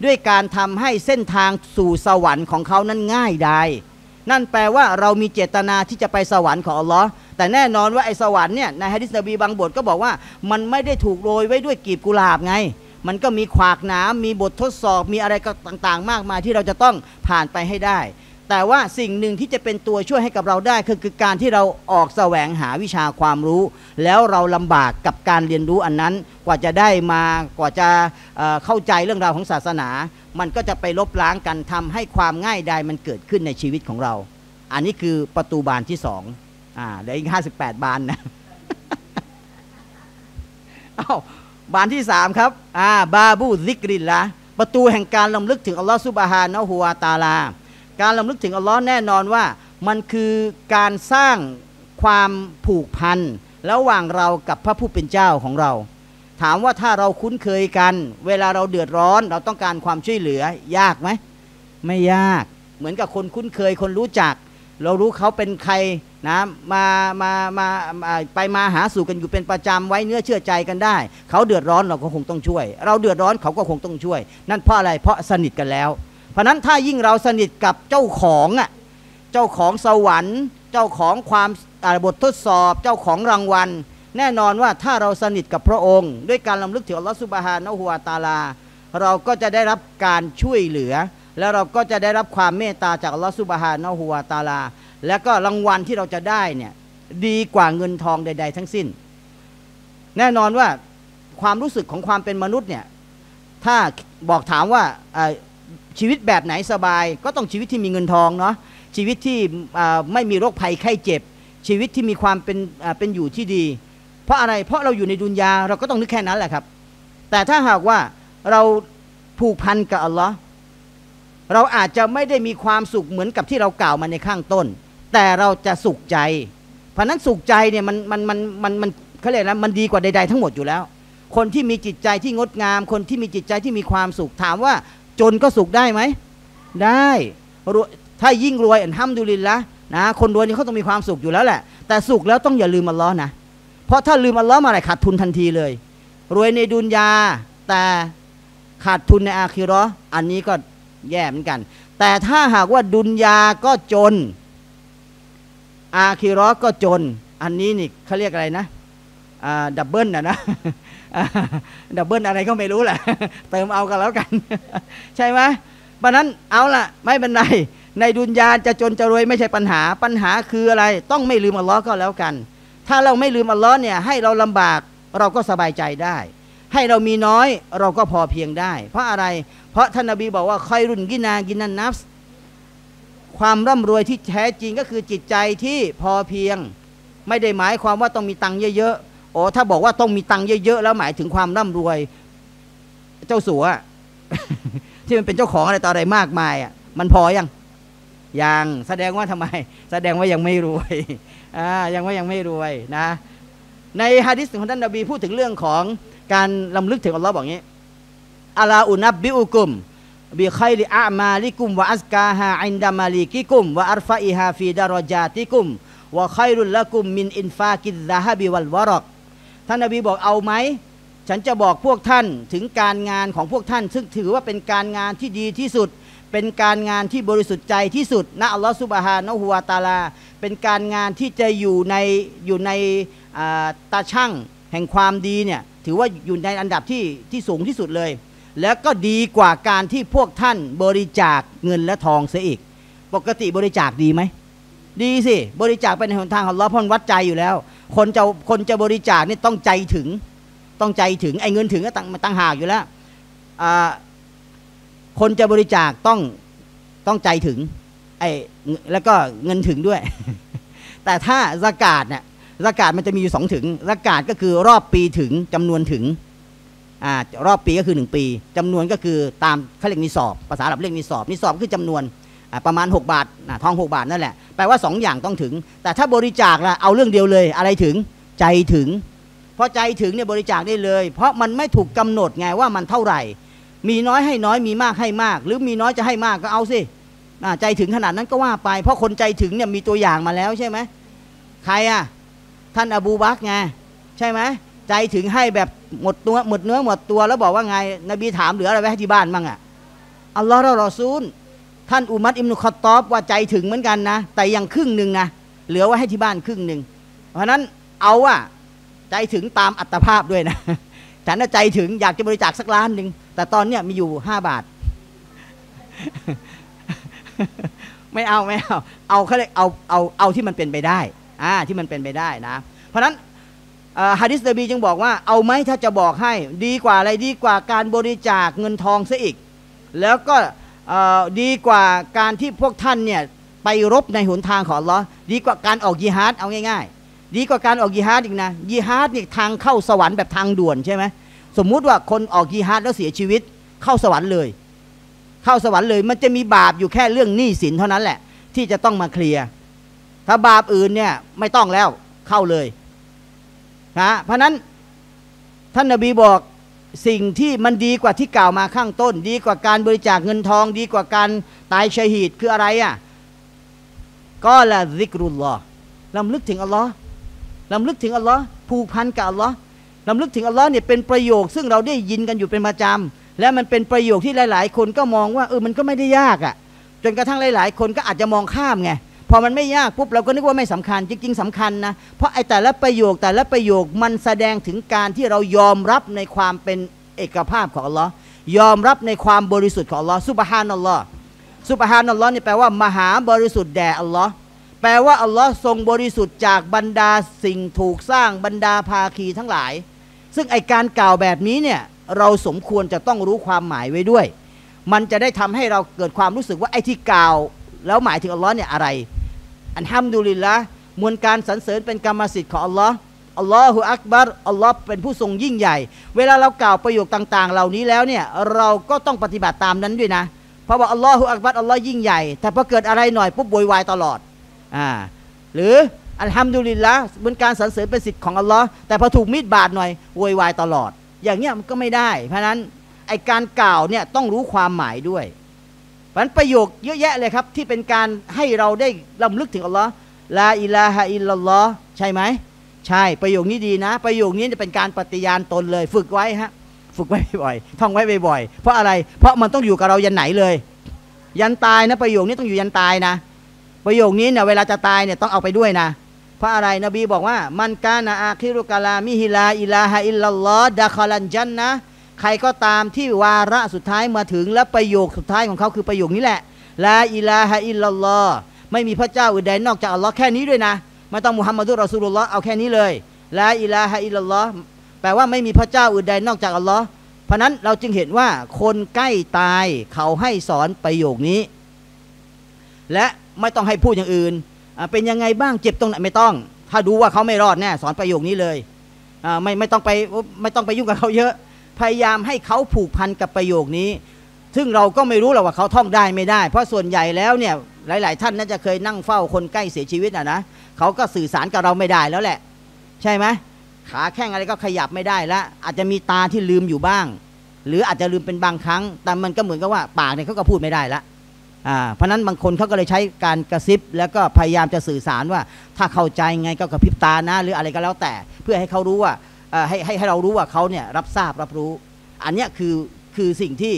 ด้วยการทำให้เส้นทางสู่สวรรค์ของเขานั้นง่ายดายนั่นแปลว่าเรามีเจตนาที่จะไปสวรรค์ของอัลลอฮ์แต่แน่นอนว่าไอ้สวรรค์เนี่ยในหะดีษนบีบางบทก็บอกว่ามันไม่ได้ถูกโรยไว้ด้วยกลีบกุหลาบไงมันก็มีขวากหนามมีบททดสอบมีอะไรต่างๆมากมายที่เราจะต้องผ่านไปให้ได้แต่ว่าสิ่งหนึ่งที่จะเป็นตัวช่วยให้กับเราได้คือคือการที่เราออกแสวงหาวิชาความรู้แล้วเราลำบากกับการเรียนรู้อันนั้นกว่าจะได้มากว่าจะเอ่อเข้าใจเรื่องราวของศาสนามันก็จะไปลบล้างกันทำให้ความง่ายดายมันเกิดขึ้นในชีวิตของเราอันนี้คือประตูบานที่สองอ่าเดี๋ยวอีกห้าสิบแปดบานนะ อ้าวบานที่สามครับอ่าบาบูซิกริลละประตูแห่งการลำลึกถึงอัลลอฮฺซุบฮานะฮูวะตะอาลาการลำลึกถึงอัลลอฮ์แน่นอนว่ามันคือการสร้างความผูกพันระหว่างเรากับพระผู้เป็นเจ้าของเราถามว่าถ้าเราคุ้นเคยกันเวลาเราเดือดร้อนเราต้องการความช่วยเหลือยากไหมไม่ยากเหมือนกับคนคุ้นเคยคนรู้จักเรารู้เขาเป็นใครนะมามามาไปมาหาสู่กันอยู่เป็นประจำไว้เนื้อเชื่อใจกันได้เขาเดือดร้อนเราก็คงต้องช่วยเราเดือดร้อนเขาก็คงต้องช่วยนั่นเพราะอะไรเพราะสนิทกันแล้วเพราะนั้นถ้ายิ่งเราสนิทกับเจ้าของอ่ะเจ้าของสวรรค์เจ้าของความบททดสอบเจ้าของรางวัลแน่นอนว่าถ้าเราสนิทกับพระองค์ด้วยการลำลึกถึงอัลลอฮฺซุบฮานะฮูวะตะอาลาเราก็จะได้รับการช่วยเหลือและเราก็จะได้รับความเมตตาจากอัลลอฮฺซุบฮานะฮูวะตะอาลาและก็รางวัลที่เราจะได้เนี่ยดีกว่าเงินทองใดๆทั้งสิ้นแน่นอนว่าความรู้สึกของความเป็นมนุษย์เนี่ยถ้าบอกถามว่าชีวิตแบบไหนสบายก็ต้องชีวิตที่มีเงินทองเนาะชีวิตที่ไม่มีโรคภัยไข้เจ็บชีวิตที่มีความเป็นเป็นอยู่ที่ดีเพราะอะไรเพราะเราอยู่ในดุนยาเราก็ต้องนึกแค่นั้นแหละครับแต่ถ้าหากว่าเราผูกพันกับอัลลอฮ์เราอาจจะไม่ได้มีความสุขเหมือนกับที่เรากล่าวมาในข้างต้นแต่เราจะสุขใจเพราะนั้นสุขใจเนี่ยมันมันมันมันมันเขาเรียกนะมันดีกว่าใดๆทั้งหมดอยู่แล้วคนที่มีจิตใจที่งดงามคนที่มีจิตใจที่มีความสุขถามว่าจนก็สุขได้ไหมได้ถ้ายิ่งรวยอัลฮัมดุลิลละห์นะคนรวยนี่เขาต้องมีความสุขอยู่แล้วแหละแต่สุขแล้วต้องอย่าลืมอัลลอฮ์นะเพราะถ้าลืมอัลลอฮ์มาอะไรขาดทุนทันทีเลยรวยในดุนยาแต่ขาดทุนในอาคิเราะห์อันนี้ก็แย่เหมือนกันแต่ถ้าหากว่าดุนยาก็จนอาคิเราะห์ก็จนอันนี้นี่เขาเรียกอะไรนะดับเบิลนะนะดับเบิลอะไรก็ไม่รู้แหละเติมเอากันแล้วกันใช่ไหมเพราะนั้นเอาล่ะไม่เป็นไรในดุนยาจะจนจะรวยไม่ใช่ปัญหาปัญหาคืออะไรต้องไม่ลืมอัลลอฮ์ก็แล้วกันถ้าเราไม่ลืมอัลลอฮ์เนี่ยให้เราลำบากเราก็สบายใจได้ให้เรามีน้อยเราก็พอเพียงได้เพราะอะไรเพราะท่านนบีบอกว่าคอยรุ่นกินากินันนัฟส์ความร่ำรวยที่แท้จริงก็คือจิตใจที่พอเพียงไม่ได้หมายความว่าต้องมีตังค์เยอะโอ้ถ้าบอกว่าต้องมีตังค์เยอะๆแล้วหมายถึงความร่ำรวยเจ้าสัว ที่มันเป็นเจ้าของอะไรต่ออะไรมากมายอ่ะมันพอยังยังแสดงว่าทำไมแสดงว่ายังไม่รวยอ่ายังว่ายังไม่รวยนะในหะดีษของท่านนบีพูดถึงเรื่องของการลำลึกถึงอัลลอฮ์บอกงี้อะลาอุนับบิอุกุม บิไคริอามาลิกุมวะอัซกาฮาอินดามาลิกิกุมวะอัรฟะอิฮาฟีดารอญาติกุมวะไครุลละกุมมินอินฟากิซซะฮะบิวัลวะรอกท่านนบีบอกเอาไหมฉันจะบอกพวกท่านถึงการงานของพวกท่านซึ่งถือว่าเป็นการงานที่ดีที่สุดเป็นการงานที่บริสุทธิ์ใจที่สุดนะอัลลอฮฺซุบฮานะฮูวะตะอาลาเป็นการงานที่จะอยู่ในอยู่ในตาช่างแห่งความดีเนี่ยถือว่าอยู่ในอันดับที่ที่สูงที่สุดเลยแล้วก็ดีกว่าการที่พวกท่านบริจาคเงินและทองเสียอีกปกติบริจาคดีไหมดีสิบริจาคไปในหนทางของอัลลอฮฺเพราะวัดใจอยู่แล้วคนจะคนจะบริจาคนี่ต้องใจถึงต้องใจถึงไอ้เงินถึงก็ตั้งตั้งหากอยู่แล้วคนจะบริจาคต้องต้องใจถึงไอ้แล้วก็เงินถึงด้วย แต่ถ้าซะกาตเนี่ยซะกาตมันจะมีอยู่สองถึงซะกาตก็คือรอบปีถึงจำนวนถึงอ่ารอบปีก็คือหนึ่งปีจำนวนก็คือตามเขาเรียกนิสอบภาษาอาหรับเรียกนิสอบนิสอบคือจำนวนประมาณหกบาททองหกบาทนั่นแหละแปลว่าสองอย่างต้องถึงแต่ถ้าบริจาคละเอาเรื่องเดียวเลยอะไรถึงใจถึงพอใจถึงเนี่ยบริจาคได้เลยเพราะมันไม่ถูกกำหนดไงว่ามันเท่าไหร่มีน้อยให้น้อยมีมากให้มากหรือมีน้อยจะให้มากก็เอาสิใจถึงขนาดนั้นก็ว่าไปเพราะคนใจถึงเนี่ยมีตัวอย่างมาแล้วใช่ไหมใครอ่ะท่านอบูบักรไงใช่ไหมใจถึงให้แบบหมดตัวหมดเนื้อหมดตัวแล้วบอกว่าไงนบีถามเหลืออะไรไว้ให้ที่บ้านมั่งอ่ะอัลลอฮ์รอซูลท่านอุมัรอิบนุคอตตอบว่าใจถึงเหมือนกันนะแต่ยังครึ่งหนึ่งนะเหลือไว้ให้ที่บ้านครึ่งหนึ่งเพราะฉะนั้นเอาอ่ะใจถึงตามอัตภาพด้วยนะฉันน่ะใจถึงอยากจะบริจาคสักล้านหนึ่งแต่ตอนเนี้ยมีอยู่ห้าบาทไม่เอาไม่เอาเอาเขาเลยเอาเอาเอาที่มันเป็นไปได้อ่าที่มันเป็นไปได้นะเพราะฉะนั้นฮะดิษนบีจึงบอกว่าเอาไหมถ้าจะบอกให้ดีกว่าอะไรดีกว่าการบริจาคเงินทองซะอีกแล้วก็ดีกว่าการที่พวกท่านเนี่ยไปรบในหนทางของอัลลอฮ์ดีกว่าการออกญิฮาดเอาง่ายๆดีกว่าการออกญิฮาดอีกนะญิฮาดนี่ทางเข้าสวรรค์แบบทางด่วนใช่ไหมสมมุติว่าคนออกญิฮาดแล้วเสียชีวิตเข้าสวรรค์เลยเข้าสวรรค์เลยมันจะมีบาปอยู่แค่เรื่องหนี้สินเท่านั้นแหละที่จะต้องมาเคลียร์ถ้าบาปอื่นเนี่ยไม่ต้องแล้วเข้าเลยนะเพราะนั้นท่านนบีบอกสิ่งที่มันดีกว่าที่กล่าวมาข้างต้นดีกว่าการบริจาคเงินทองดีกว่าการตายชะฮีดคืออะไรอ่ะก็ละซิกรุลลอฮ์ลำลึกถึงอัลลอฮ์ลำลึกถึงอัลลอฮ์ผูกพันกับอัลลอฮ์ลำลึกถึงอัลลอฮ์เนี่ยเป็นประโยคซึ่งเราได้ยินกันอยู่เป็นประจำและมันเป็นประโยคที่หลายๆคนก็มองว่าเออมันก็ไม่ได้ยากอ่ะจนกระทั่งหลายๆคนก็อาจจะมองข้ามไงพอมันไม่ยากปุ๊บเราก็นึกว่าไม่สำคัญจริงๆสำคัญนะเพราะไอ้แต่ละประโยคแต่ละประโยคมันแสดงถึงการที่เรายอมรับในความเป็นเอกภาพของอัลลอฮ์ยอมรับในความบริสุทธิ์ของอัลลอฮ์ซุบฮานัลลอฮ์ซุบฮานัลลอฮ์นี่แปลว่ามหาบริสุทธิ์แด่อัลลอฮ์แปลว่าอัลลอฮ์ทรงบริสุทธิ์จากบรรดาสิ่งถูกสร้างบรรดาภาคีทั้งหลายซึ่งไอการกล่าวแบบนี้เนี่ยเราสมควรจะต้องรู้ความหมายไว้ด้วยมันจะได้ทำให้เราเกิดความรู้สึกว่าไอที่กล่าวแล้วหมายถึงอัลลอฮ์เนี่ยอะไรอัลฮัมดุลิลละมวลการสรรเสริญเป็นกรรมสิทธิ์ของอัลลอฮ์อัลลอฮฺอักบัรอัลลอฮ์เป็นผู้ทรงยิ่งใหญ่เวลาเรากล่าวประโยคต่างๆเหล่านี้แล้วเนี่ยเราก็ต้องปฏิบัติตามนั้นด้วยนะเพราะว่าอัลลอฮฺอักบัรอัลลอฮ์ยิ่งใหญ่แต่พอเกิดอะไรหน่อยปุ๊บโวยวายตลอดอ่าหรืออัลฮัมดุลิลละมวลการสรรเสริญเป็นสิทธิ์ของอัลลอฮ์แต่พอถูกมีดบาดหน่อยโวยวายตลอดอย่างเงี้ยมันก็ไม่ได้เพราะนั้นไอการกล่าวเนี่ยต้องรู้ความหมายด้วยมันประโยคเยอะแยะเลยครับที่เป็นการให้เราได้ลำลึกถึงอัลลอฮ์ลาอิลาฮะอิลลัลลอฮ์ใช่ไหมใช่ประโยคนี้ดีนะประโยคนี้จะเป็นการปฏิญาณตนเลยฝึกไว้ฮะฝึกไว้บ่อยๆท่องไว้บ่อยๆเพราะอะไรเพราะมันต้องอยู่กับเรายันไหนเลยยันตายนะประโยคนี้ต้องอยู่ยันตายนะประโยคนี้เนี่ยเวลาจะตายเนี่ยต้องเอาไปด้วยนะเพราะอะไรนบีบอกว่ามันกานะอาคิรุกะลามิฮิลาอิลาฮะอิลลัลลอฮ์ดะคอลันญันนะใครก็ตามที่วาระสุดท้ายมาถึงและประโยคสุดท้ายของเขาคือประโยคนี้แหละลาอิลาฮะอิลลัลลอฮ์ไม่มีพระเจ้าอื่นใดนอกจากอัลลอฮ์แค่นี้ด้วยนะไม่ต้องมุฮัมมัดุลรอซูลุลลอฮ์เอาแค่นี้เลยลาอิลาฮะอิลลัลลอฮ์แปลว่าไม่มีพระเจ้าอื่นใดนอกจากอัลลอฮ์เพราะนั้นเราจึงเห็นว่าคนใกล้ตายเขาให้สอนประโยคนี้และไม่ต้องให้พูดอย่างอื่นเป็นยังไงบ้างเจ็บตรงไหนไม่ต้องถ้าดูว่าเขาไม่รอดแน่สอนประโยคนี้เลยไม่ไม่ต้องไปไม่ต้องไปยุ่งกับเขาเยอะพยายามให้เขาผูกพันกับประโยคนี้ซึ่งเราก็ไม่รู้หรอกว่าเขาท่องได้ไม่ได้เพราะส่วนใหญ่แล้วเนี่ยหลายๆท่านน่าจะเคยนั่งเฝ้าคนใกล้เสียชีวิตอ่ะนะเขาก็สื่อสารกับเราไม่ได้แล้วแหละใช่ไหมขาแข้งอะไรก็ขยับไม่ได้ละอาจจะมีตาที่ลืมอยู่บ้าง หรืออาจจะลืมเป็นบางครั้งแต่มันก็เหมือนกับว่าปากเนี่ยเขาก็พูดไม่ได้ละเพราะนั้นบางคนเขาก็เลยใช้การกระซิบแล้วก็พยายามจะสื่อสารว่าถ้าเข้าใจไงก็กระพริบตานะหรืออะไรก็แล้วแต่เพื่อให้เขารู้ว่าให้ให้เรารู้ว่าเขาเนี่ยรับทราบรับรู้อันนี้คือคือสิ่งที่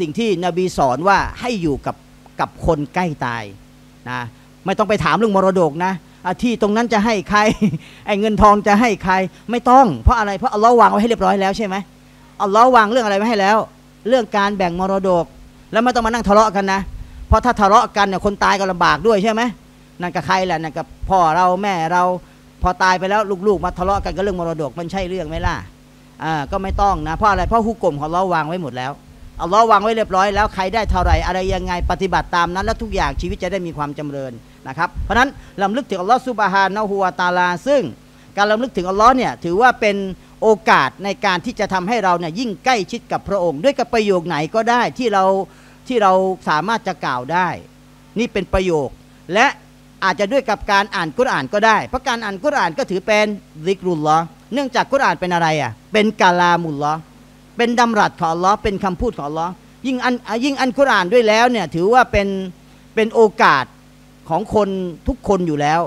สิ่งที่นบีสอนว่าให้อยู่กับกับคนใกล้ตายนะไม่ต้องไปถามเรื่องมรดกนะที่ตรงนั้นจะให้ใครไอ้เงินทองจะให้ใครไม่ต้องเพราะอะไรเพราะอัลลอฮ์วางไว้ให้เรียบร้อยแล้วใช่ไหมอัลลอฮ์วางเรื่องอะไรไว้ให้แล้วเรื่องการแบ่งมรดกแล้วไม่ต้องมานั่งทะเลาะกันนะเพราะถ้าทะเลาะกันเนี่ยคนตายก็ลำบากด้วยใช่ไหมนั่นกับใครแหละนั่นกับพ่อเราแม่เราพอตายไปแล้วลูกๆมาทะเลาะกันก็เรื่องมรดกมันใช่เรื่องไหมล่ะอ่าก็ไม่ต้องนะเพราะอะไรเพราะฮุกกลมของอัลลอฮ์วางไว้หมดแล้วอัลลอฮ์วางไว้เรียบร้อยแล้วใครได้เท่าไหร่อะไรยังไงปฏิบัติตามนั้นแล้วทุกอย่างชีวิตจะได้มีความจำเริญนะครับเพราะนั้นลำลึกถึงอัลลอฮ์ซุบฮานะฮูวะตะอาลาซึ่งการลำลึกถึงอัลลอฮ์เนี่ยถือว่าเป็นโอกาสในการที่จะทำให้เราเนี่ยยิ่งใกล้ชิดกับพระองค์ด้วยกับประโยคไหนก็ได้ที่เราที่เราสามารถจะกล่าวได้นี่เป็นประโยคและอาจจะด้วยกับการอ่านกุรอานก็ได้เพราะการอ่านกุรอานก็ถือเป็นซิกรุลลอฮ์เนื่องจากกุรอานเป็นอะไรอ่ะเป็นกะลามุลลอฮ์เป็นดำรัสของอัลลอฮ์เป็นคำพูดของอัลลอฮ์ยิ่งอันยิ่งอันกุรอานด้วยแล้วเนี่ยถือว่าเป็นเป็นโอกาสของคนทุกคนอยู่แล้ว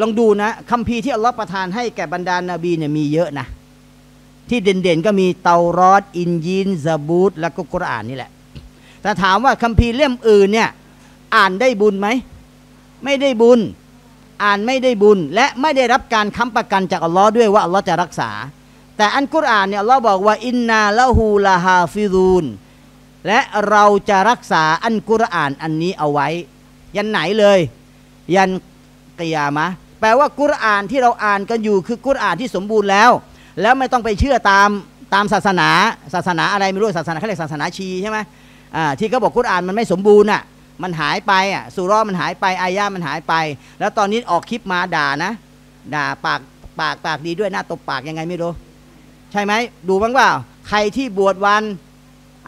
ลองดูนะคัมภีร์ที่อัลลอฮ์ประทานให้แก่บรรดา นบีเนี่ยมีเยอะนะที่เด่นๆก็มีเตารอดอินยีนซะบูตแล้วก็กุรอานนี่แหละแต่ถามว่าคัมภีร์เล่มอื่นเนี่ยอ่านได้บุญไหมไม่ได้บุญอ่านไม่ได้บุญและไม่ได้รับการค้ำประกันจากอัลลอฮ์ด้วยว่าอัลลอฮ์จะรักษาแต่อันกุรอานเนี่ยอัลลอฮ์บอกว่าอินนาละฮูลาฮาฟิรูนและเราจะรักษาอันกุรอานอันนี้เอาไว้ยันไหนเลยยันกิยามะห์แปลว่ากุรอานที่เราอ่านกันอยู่คือกุรอานที่สมบูรณ์แล้วแล้วไม่ต้องไปเชื่อตามตามศาสนาศาสนาอะไรไม่รู้ศาสนาเขาเรียกศาสนาชีใช่ไหมอ่าที่เขาบอกกุรอานมันไม่สมบูรณ์อ่ะมันหายไปอ่ะสุเราะห์มันหายไปอายะห์มันหายไปแล้วตอนนี้ออกคลิปมาด่านะด่าปากปากปากดีด้วยหน้าตบปากยังไงไม่รู้ใช่ไหมดูบ้างเปล่าใครที่บวชวัน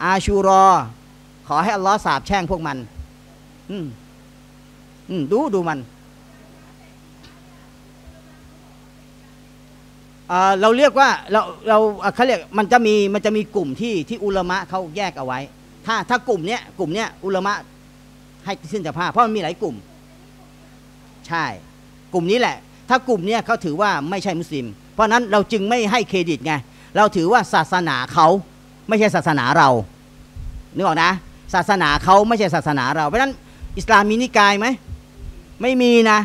อาชูรอขอให้อัลลอฮ์สาปแช่งพวกมันอืมอืมดูดูมันเราเรียกว่าเราเราเขาเรียกมันจะมีมันจะมีกลุ่มที่ที่อุลามะเขาแยกเอาไว้ถ้าถ้ากลุ่มเนี้ยกลุ่มเนี้ยอุลามะให้สิ้นสภาพเพราะมันมีหลายกลุ่มใช่กลุ่มนี้แหละถ้ากลุ่มเนี้ยเขาถือว่าไม่ใช่มุสลิมเพราะนั้นเราจึงไม่ให้เครดิตไงเราถือว่าศาสนาเขาไม่ใช่ศาสนาเรานึกออกนะศาสนาเขาไม่ใช่ศาสนาเราเพราะนั้นอิสลามมีนิกายไหมไม่มีนะ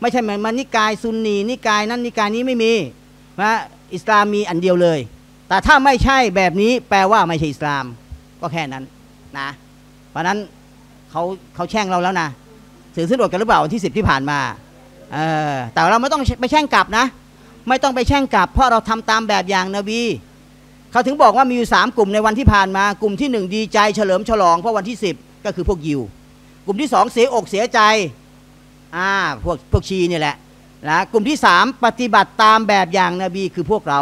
ไม่ใช่เหมือนมันนิกายซุนนีนิกายนั้นนิกายนี้ไม่มีนะอิสลามมีอันเดียวเลยแต่ถ้าไม่ใช่แบบนี้แปลว่าไม่ใช่อิสลามก็แค่นั้นนะเพราะนั้นเขาเขาแช่งเราแล้วนะถือสนอดกันหรือเปล่าวันที่สิบที่ผ่านมาเออแต่เราไม่ต้องไปแช่งกลับนะไม่ต้องไปแช่งกลับเพราะเราทำตามแบบอย่างนบีเขาถึงบอกว่ามีอยู่สามกลุ่มในวันที่ผ่านมากลุ่มที่หนึ่งดีใจเฉลิมฉลองเพราะวันที่สิบก็คือพวกยิวกลุ่มที่สองเสียอกเสียใจอ่าพวกพวกชีนี่แหละนะกลุ่มที่สามปฏิบัติตามแบบอย่างนบีคือพวกเรา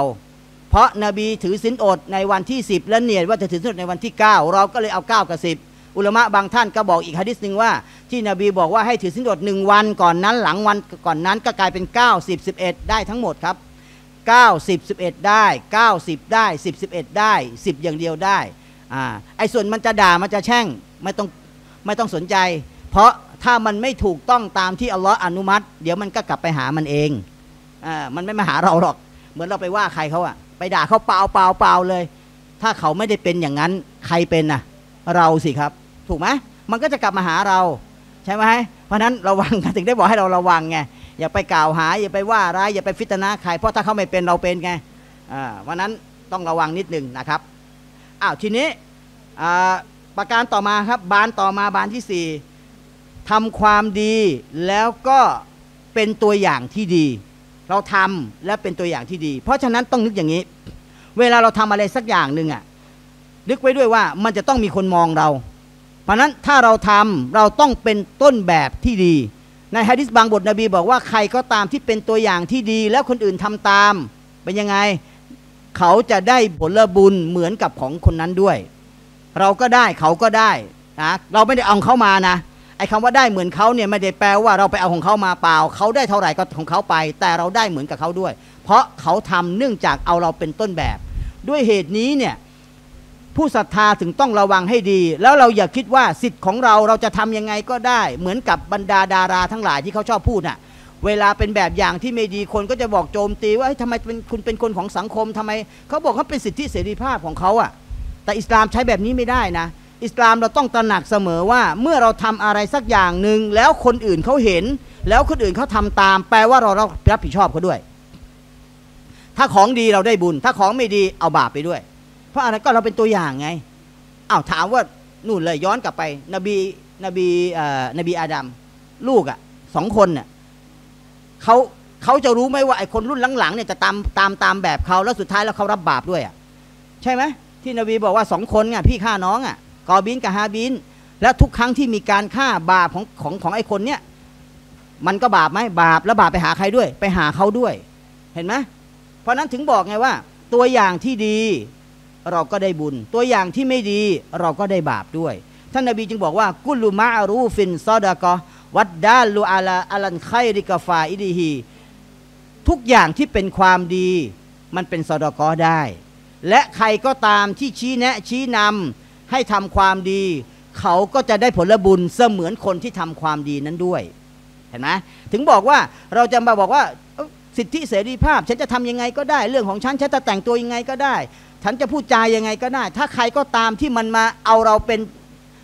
เพราะนบีถือศีลอดในวันที่สิบและเนียดว่าจะถือศีลอดในวันที่เก้าเราก็เลยเอาเก้ากับสิบอุลามะบางท่านก็บอกอีกหะดีษนึงว่าที่นบีบอกว่าให้ถือศีลอดหนึ่งวันก่อนนั้นหลังวันก่อนนั้นก็กลายเป็นเก้า สิบ สิบเอ็ดได้ทั้งหมดครับเก้า สิบ สิบเอ็ดได้เก้า สิบได้สิบ สิบเอ็ดได้สิบอย่างเดียวได้อ่าไอ้ส่วนมันจะด่ามันจะแช่งไม่ต้องไม่ต้องสนใจเพราะถ้ามันไม่ถูกต้องตามที่อัลลอฮ์อนุมัติเดี๋ยวมันก็กลับไปหามันเองอ่ามันไม่มาหาเราหรอกเหมือนเราไปว่าใครเขาอะไปด่าเขาเปล่าเปล่าเปล่าเลยถ้าเขาไม่ได้เป็นอย่างนั้นใครเป็นน่ะเราสิครับถูกไหมมันก็จะกลับมาหาเราใช่ไหมเพราะฉะนั้นระวังถึงได้บอกให้เราระวังไงอย่าไปกล่าวหาอย่าไปว่าร้ายอย่าไปฟิตนะใครเพราะถ้าเขาไม่เป็นเราเป็นไงอ่าวันนั้นต้องระวังนิดนึงนะครับอ้าวทีนี้อ่าประการต่อมาครับบานต่อมาบานที่สี่ทำความดีแล้วก็เป็นตัวอย่างที่ดีเราทำและเป็นตัวอย่างที่ดีเพราะฉะนั้นต้องนึกอย่างนี้เวลาเราทำอะไรสักอย่างหนึ่งอ่ะนึกไว้ด้วยว่ามันจะต้องมีคนมองเราเพราะนั้นถ้าเราทำเราต้องเป็นต้นแบบที่ดีในหะดีษบางบทนบีบอกว่าใครก็ตามที่เป็นตัวอย่างที่ดีแล้วคนอื่นทำตามเป็นยังไงเขาจะได้ผลบุญเหมือนกับของคนนั้นด้วยเราก็ได้เขาก็ได้นะเราไม่ได้เอาเขามานะไอ้คำว่าได้เหมือนเขาเนี่ยไม่ได้แปลว่าเราไปเอาของเขามาเปล่าเขาได้เท่าไหร่ก็ของเขาไปแต่เราได้เหมือนกับเขาด้วยเพราะเขาทำเนื่องจากเอาเราเป็นต้นแบบด้วยเหตุนี้เนี่ย ผู้ศรัทธาถึงต้องระวังให้ดีแล้วเราอย่าคิดว่าสิทธิ์ของเราเราจะทำยังไงก็ได้เหมือนกับบรรดาดาราทั้งหลายที่เขาชอบพูดน่ะเวลาเป็นแบบอย่างที่ไม่ดีคนก็จะบอกโจมตีว่าทำไมเป็นคุณเป็นคนของสังคมทำไมเขาบอกเขาเป็นสิทธิเสรีภาพของเขาอ่ะแต่อิสลามใช้แบบนี้ไม่ได้นะอิสลามเราต้องตระหนักเสมอว่าเมื่อเราทำอะไรสักอย่างหนึ่งแล้วคนอื่นเขาเห็นแล้วคนอื่นเขาทำตามแปลว่าเรารับผิดชอบเขาด้วยถ้าของดีเราได้บุญถ้าของไม่ดีเอาบาปไปด้วยเพราะอะไรก็เราเป็นตัวอย่างไงอ้าวถามว่านู่นเลยย้อนกลับไปนบีนบีนบีอาดัมลูกอ่ะสองคนน่ะเขาเขาจะรู้ไหมว่าไอ้คนรุ่นหลังๆเนี่ยจะตามตามตามแบบเขาแล้วสุดท้ายแล้วเขารับบาปด้วยอ่ะใช่ไหมที่นบีบอกว่าสองคนไงพี่ฆ่าน้องอ่ะกอบินกับฮาบินแล้วทุกครั้งที่มีการฆ่าบาปของของของไอ้คนเนี้ยมันก็บาปไหมบาปแล้วบาปไปหาใครด้วยไปหาเขาด้วยเห็นไหมเพราะนั้นถึงบอกไงว่าตัวอย่างที่ดีเราก็ได้บุญตัวอย่างที่ไม่ดีเราก็ได้บาปด้วยท่านนบีจึงบอกว่ากุลุมาอารูฟินซอดะกอวัดดาลูอาลาอัลันไคริกาฟาอิดีฮีทุกอย่างที่เป็นความดีมันเป็นซอดะกอได้และใครก็ตามที่ชี้แนะชี้นำให้ทำความดีเขาก็จะได้ผลบุญเสมือนคนที่ทำความดีนั้นด้วยเห็นไหมถึงบอกว่าเราจะมาบอกว่าสิทธิเสรีภาพฉันจะทำยังไงก็ได้เรื่องของฉันฉันจะแต่งตัวยังไงก็ได้ฉันจะพูดจายังไงก็ได้ถ้าใครก็ตามที่มันมาเอาเราเป็น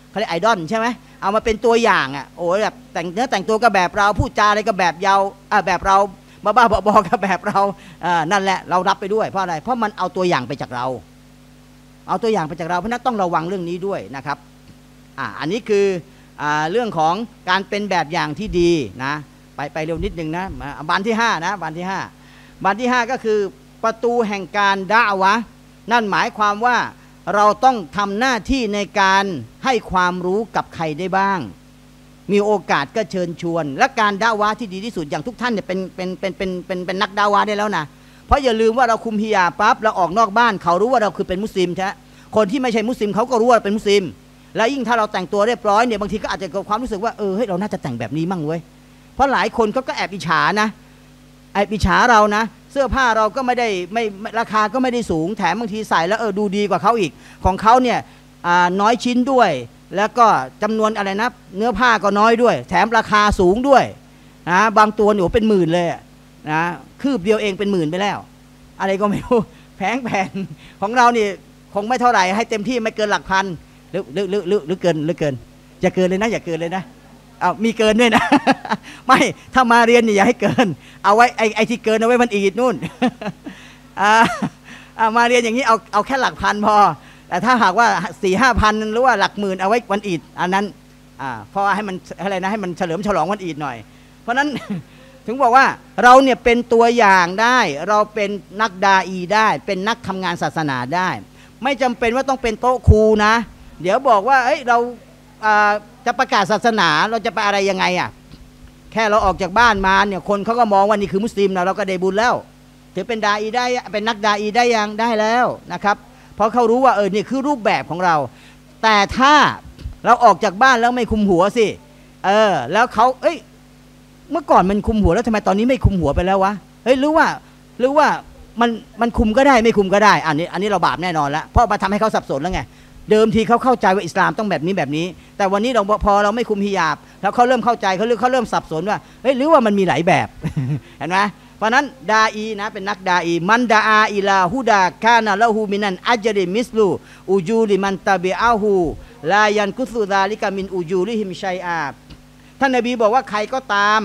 เขาเรียกไอดอลใช่ไหมเอามาเป็นตัวอย่างอ่ะโอ้ยแบบแต่งเนื้อแต่งตัวก็แบบเราพูดจาอะไรก็แบบเราอ่าแบบเราบ้าบ้าบอๆก็แบบเราอ่านั่นแหละเรารับไปด้วยเพราะอะไรเพราะมันเอาตัวอย่างไปจากเราเอาตัวอย่างไปจากเราเพราะนั้นต้องระวังเรื่องนี้ด้วยนะครับอ่าอันนี้คืออ่าเรื่องของการเป็นแบบอย่างที่ดีนะไปไปเร็วนิดนึงนะบานที่ห้านะบานที่ห้าบานที่ห้าก็คือประตูแห่งการดะอาวะห์นั่นหมายความว่าเราต้องทำหน้าที่ในการให้ความรู้กับใครได้บ้างมีโอกาสก็เชิญชวนและการดะอาวะห์ที่ดีที่สุดอย่างทุกท่านเนี่ยเป็นเป็นเป็นเป็นเป็นเป็นนักดะอาวะห์ได้แล้วนะเพราะอย่าลืมว่าเราคุมฮิญาบปั๊บเราออกนอกบ้านเขารู้ว่าเราคือเป็นมุสลิมใช่คนที่ไม่ใช่มุสลิมเขาก็รู้ว่าเป็นมุสลิมและยิ่งถ้าเราแต่งตัวเรียบร้อยเนี่ยบางทีก็อาจจะเกิดความรู้สึกว่าเออเฮ้ยเราน่าจะแต่งแบบนี้มั่งเว้ยเพราะหลายคนเขาก็แอบอิจฉานะแอบอิจฉาเรานะเสื้อผ้าเราก็ไม่ได้ไม่ราคาก็ไม่ได้สูงแถมบางทีใส่แล้วเออดูดีกว่าเขาอีกของเขาเนี่ยน้อยชิ้นด้วยแล้วก็จำนวนอะไรนะเนื้อผ้าก็น้อยด้วยแถมราคาสูงด้วยนะบางตัวหนูเป็นหมื่นเลยนะคืบเดียวเองเป็นหมื่นไปแล้วอะไรก็ไม่รู้แพงแพงของเราเนี่ยคงไม่เท่าไหร่ให้เต็มที่ไม่เกินหลักพันหรือหรือหรือหรือเกินหรือเกินอย่าเกินเลยนะอย่าเกินเลยนะเอามีเกินด้วยนะไม่ถ้ามาเรียนอย่าให้เกินเอาไว้ไอ้ไอ้ที่เกินเอาไว้มันอีดนู่นมาเรียนอย่างนี้เอาเอาแค่หลักพันพอแต่ถ้าหากว่าสี่ห้าพันหรือว่าหลักหมื่นเอาไว้วันอีดอันนั้นเพราะให้มันอะไรนะให้มันเฉลิมฉลองวันอีดหน่อยเพราะฉะนั้นถึงบอกว่าเราเนี่ยเป็นตัวอย่างได้เราเป็นนักดาอีได้เป็นนักทำงานศาสนาได้ไม่จำเป็นว่าต้องเป็นโต๊ะครูนะเดี๋ยวบอกว่าเอ้ยเราจะประกาศศาสนาเราจะไปอะไรยังไงอ่ะแค่เราออกจากบ้านมาเนี่ยคนเขาก็มองว่านี่คือมุสลิมนะเราก็ได้บุญแล้วถือเป็นดาอีได้เป็นนักดาอีได้ยังได้แล้วนะครับเพราะเขารู้ว่าเออนี่คือรูปแบบของเราแต่ถ้าเราออกจากบ้านแล้วไม่คุมหัวสิเออแล้วเขาเอ้ยเมื่อก่อนมันคุมหัวแล้วทำไมตอนนี้ไม่คุมหัวไปแล้ววะเฮ้ยหรือว่าหรือว่ามันมันคุมก็ได้ไม่คุมก็ได้อันนี้อันนี้เราบาปแน่นอนแล้วเพราะมาทำให้เขาสับสนแล้วไงเดิมทีเขาเข้าใจว่าอิสลามต้องแบบนี้แบบนี้แต่วันนี้เราพอเราไม่คุมฮิญาบแล้วเขาเริ่มเข้าใจเขาเริ่มเขาเริ่มสับสนว่าเฮ้ยหรือว่ามันมีหลายแบบเห็นไหมเพราะนั้นดาอีนะเป็นนักดาอีมันดาอาอิลาฮุดากานะละฮูมินันอัจริมิสลูอูจูลิมันตาเบอาฮูลายันกุสุดาลิกามินอูจูลิฮิมชัยอาบท่านนบีบอกว่าใครก็ตาม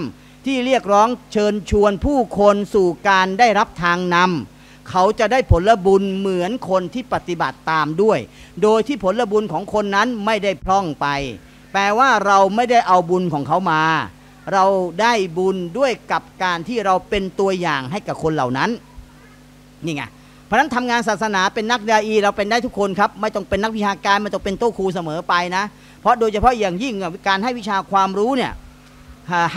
ที่เรียกร้องเชิญชวนผู้คนสู่การได้รับทางนำเขาจะได้ผลบุญเหมือนคนที่ปฏิบัติตามด้วยโดยที่ผลบุญของคนนั้นไม่ได้พร่องไปแปลว่าเราไม่ได้เอาบุญของเขามาเราได้บุญด้วยกับการที่เราเป็นตัวอย่างให้กับคนเหล่านั้นนี่ไงเพราะฉะนั้นทำงานศาสนาเป็นนักดาอีเราเป็นได้ทุกคนครับไม่ต้องเป็นนักวิชาการไม่ต้องเป็นโต๊ะครูเสมอไปนะเพราะโดยเฉพาะอย่างยิ่งการให้วิชาความรู้เนี่ย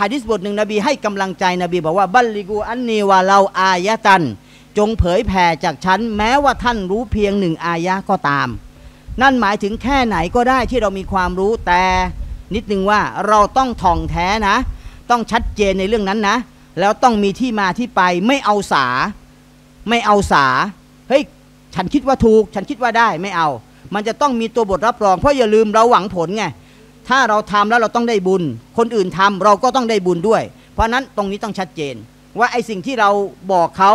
หะดีษบทหนึ่งนบีให้กำลังใจนบีบอกว่าบัลลิกูอันนีวะเราอายะตันจงเผยแผ่จากฉันแม้ว่าท่านรู้เพียงหนึ่งอายะก็ตามนั่นหมายถึงแค่ไหนก็ได้ที่เรามีความรู้แต่นิดนึงว่าเราต้องท่องแท้นะต้องชัดเจนในเรื่องนั้นนะแล้วต้องมีที่มาที่ไปไม่เอาสาไม่เอาสาเฮ้ยฉันคิดว่าถูกฉันคิดว่าได้ไม่เอา มันจะต้องมีตัวบทรับรองเพราะอย่าลืมเราหวังผลไงถ้าเราทำแล้วเราต้องได้บุญคนอื่นทำเราก็ต้องได้บุญด้วยเพราะนั้นตรงนี้ต้องชัดเจนว่าไอ้สิ่งที่เราบอกเขา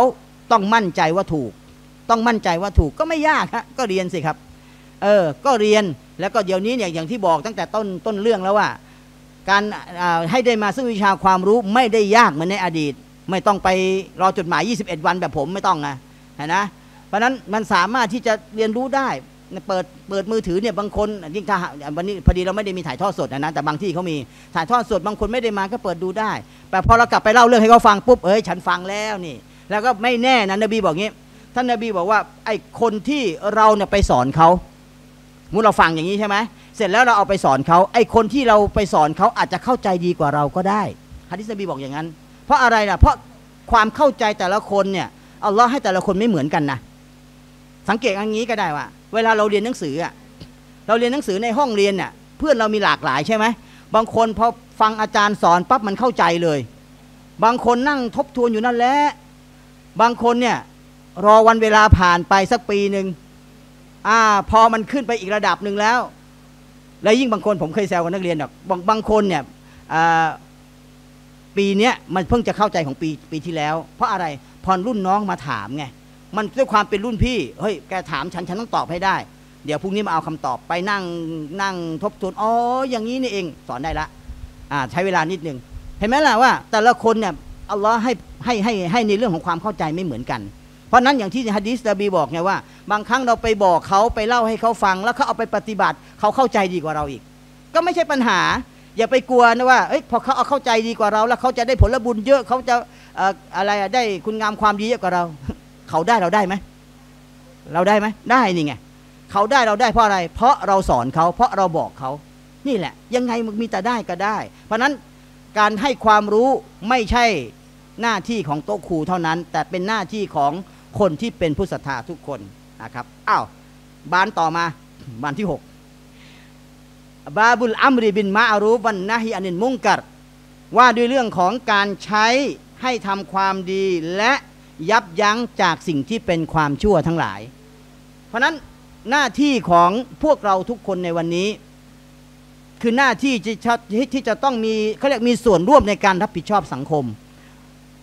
ต้องมั่นใจว่าถูกต้องมั่นใจว่าถูกก็ไม่ยากฮะก็เรียนสิครับเออก็เรียนแล้วก็เดี๋ยวนี้เนี่ยอย่างที่บอกตั้งแต่ต้นต้นเรื่องแล้วว่าการให้ได้มาซึ่งวิชาความรู้ไม่ได้ยากเหมือนในอดีตไม่ต้องไปรอจดหมายยี่สิบเอ็ดวันแบบผมไม่ต้องนะนะเพราะนั้นมันสามารถที่จะเรียนรู้ได้เปิดเปิดมือถือเนี่ยบางคนยิ่งถ้าวันนี้พอดีเราไม่ได้มีถ่ายทอดสดนะแต่บางที่เขามีถ่ายทอดสดบางคนไม่ได้มาก็เปิดดูได้แต่พอเรากลับไปเล่าเรื่องให้เขาฟังปุ๊บเอ้ยฉันฟังแล้วนี่แล้วก็ไม่แน่นะนบีบอกงี้ท่านนบีบอกว่าไอ้คนที่เราเนี่ยไปสอนเขามุเราฟังอย่างนี้ใช่ไหมเสร็จแล้วเราเอาไปสอนเขาไอ้คนที่เราไปสอนเขาอาจจะเข้าใจดีกว่าเราก็ได้ฮะดิษนบีบอกอย่างนั้นเพราะอะไรล่ะเพราะความเข้าใจแต่ละคนเนี่ยอัลลอฮ์ให้แต่ละคนไม่เหมือนกันนะสังเกตอย่างนี้ก็ได้ว่าเวลาเราเรียนหนังสืออ่ะเราเรียนหนังสือในห้องเรียนเนี่ยเพื่อนเรามีหลากหลายใช่ไหมบางคนพอฟังอาจารย์สอนปั๊บมันเข้าใจเลยบางคนนั่งทบทวนอยู่นั่นแหละบางคนเนี่ยรอวันเวลาผ่านไปสักปีหนึ่งอ่าพอมันขึ้นไปอีกระดับหนึ่งแล้วและยิ่งบางคนผมเคยแซวกับนักเรียนหรอกบางบางคนเนี่ยปีเนี้ยมันเพิ่งจะเข้าใจของปีปีที่แล้วเพราะอะไรพอรุ่นน้องมาถามไงมันด้วยความเป็นรุ่นพี่เฮ้ยแกถามฉันฉันต้องตอบให้ได้เดี๋ยวพรุ่งนี้มาเอาคำตอบไปนั่งนั่งทบทวนอ๋ออย่างนี้นี่เองสอนได้ละอ่าใช้เวลานิดนึงเห็นไหมล่ะว่าแต่ละคนเนี่ยอัลลอฮ์ให้ให้ให้ให้ในเรื่องของความเข้าใจไม่เหมือนกันเพราะนั้นอย่างที่ฮะดีษนบีบอกไงว่าบางครั้งเราไปบอกเขาไปเล่าให้เขาฟังแล้วเขาเอาไปปฏิบัติเขาเข้าใจดีกว่าเราอีกก็ไม่ใช่ปัญหาอย่าไปกลัวนะว่าเอ้ยพอเขาเอาเข้าใจดีกว่าเราแล้วเขาจะได้ผลบุญเยอะเขาจะอะไรได้คุณงามความดีเยอะกว่าเราเขาได้เราได้ไหมเราได้ไหมได้นี่ไงเขาได้เราได้เพราะอะไรเพราะเราสอนเขาเพราะเราบอกเขานี่แหละยังไงมันมีแต่ได้ก็ได้เพราะนั้นการให้ความรู้ไม่ใช่หน้าที่ของโต๊ะครูเท่านั้นแต่เป็นหน้าที่ของคนที่เป็นผู้ศรัทธาทุกคนนะครับอ้าวบานต่อมาบานที่หกบาบุลอัมรีบินมาอารูบันนะฮิอานินมุงกัรว่าด้วยเรื่องของการใช้ให้ทำความดีและยับยั้งจากสิ่งที่เป็นความชั่วทั้งหลายเพราะนั้นหน้าที่ของพวกเราทุกคนในวันนี้คือหน้าที่ที่จะต้องมีเขาเรียกมีส่วนร่วมในการรับผิดชอบสังคม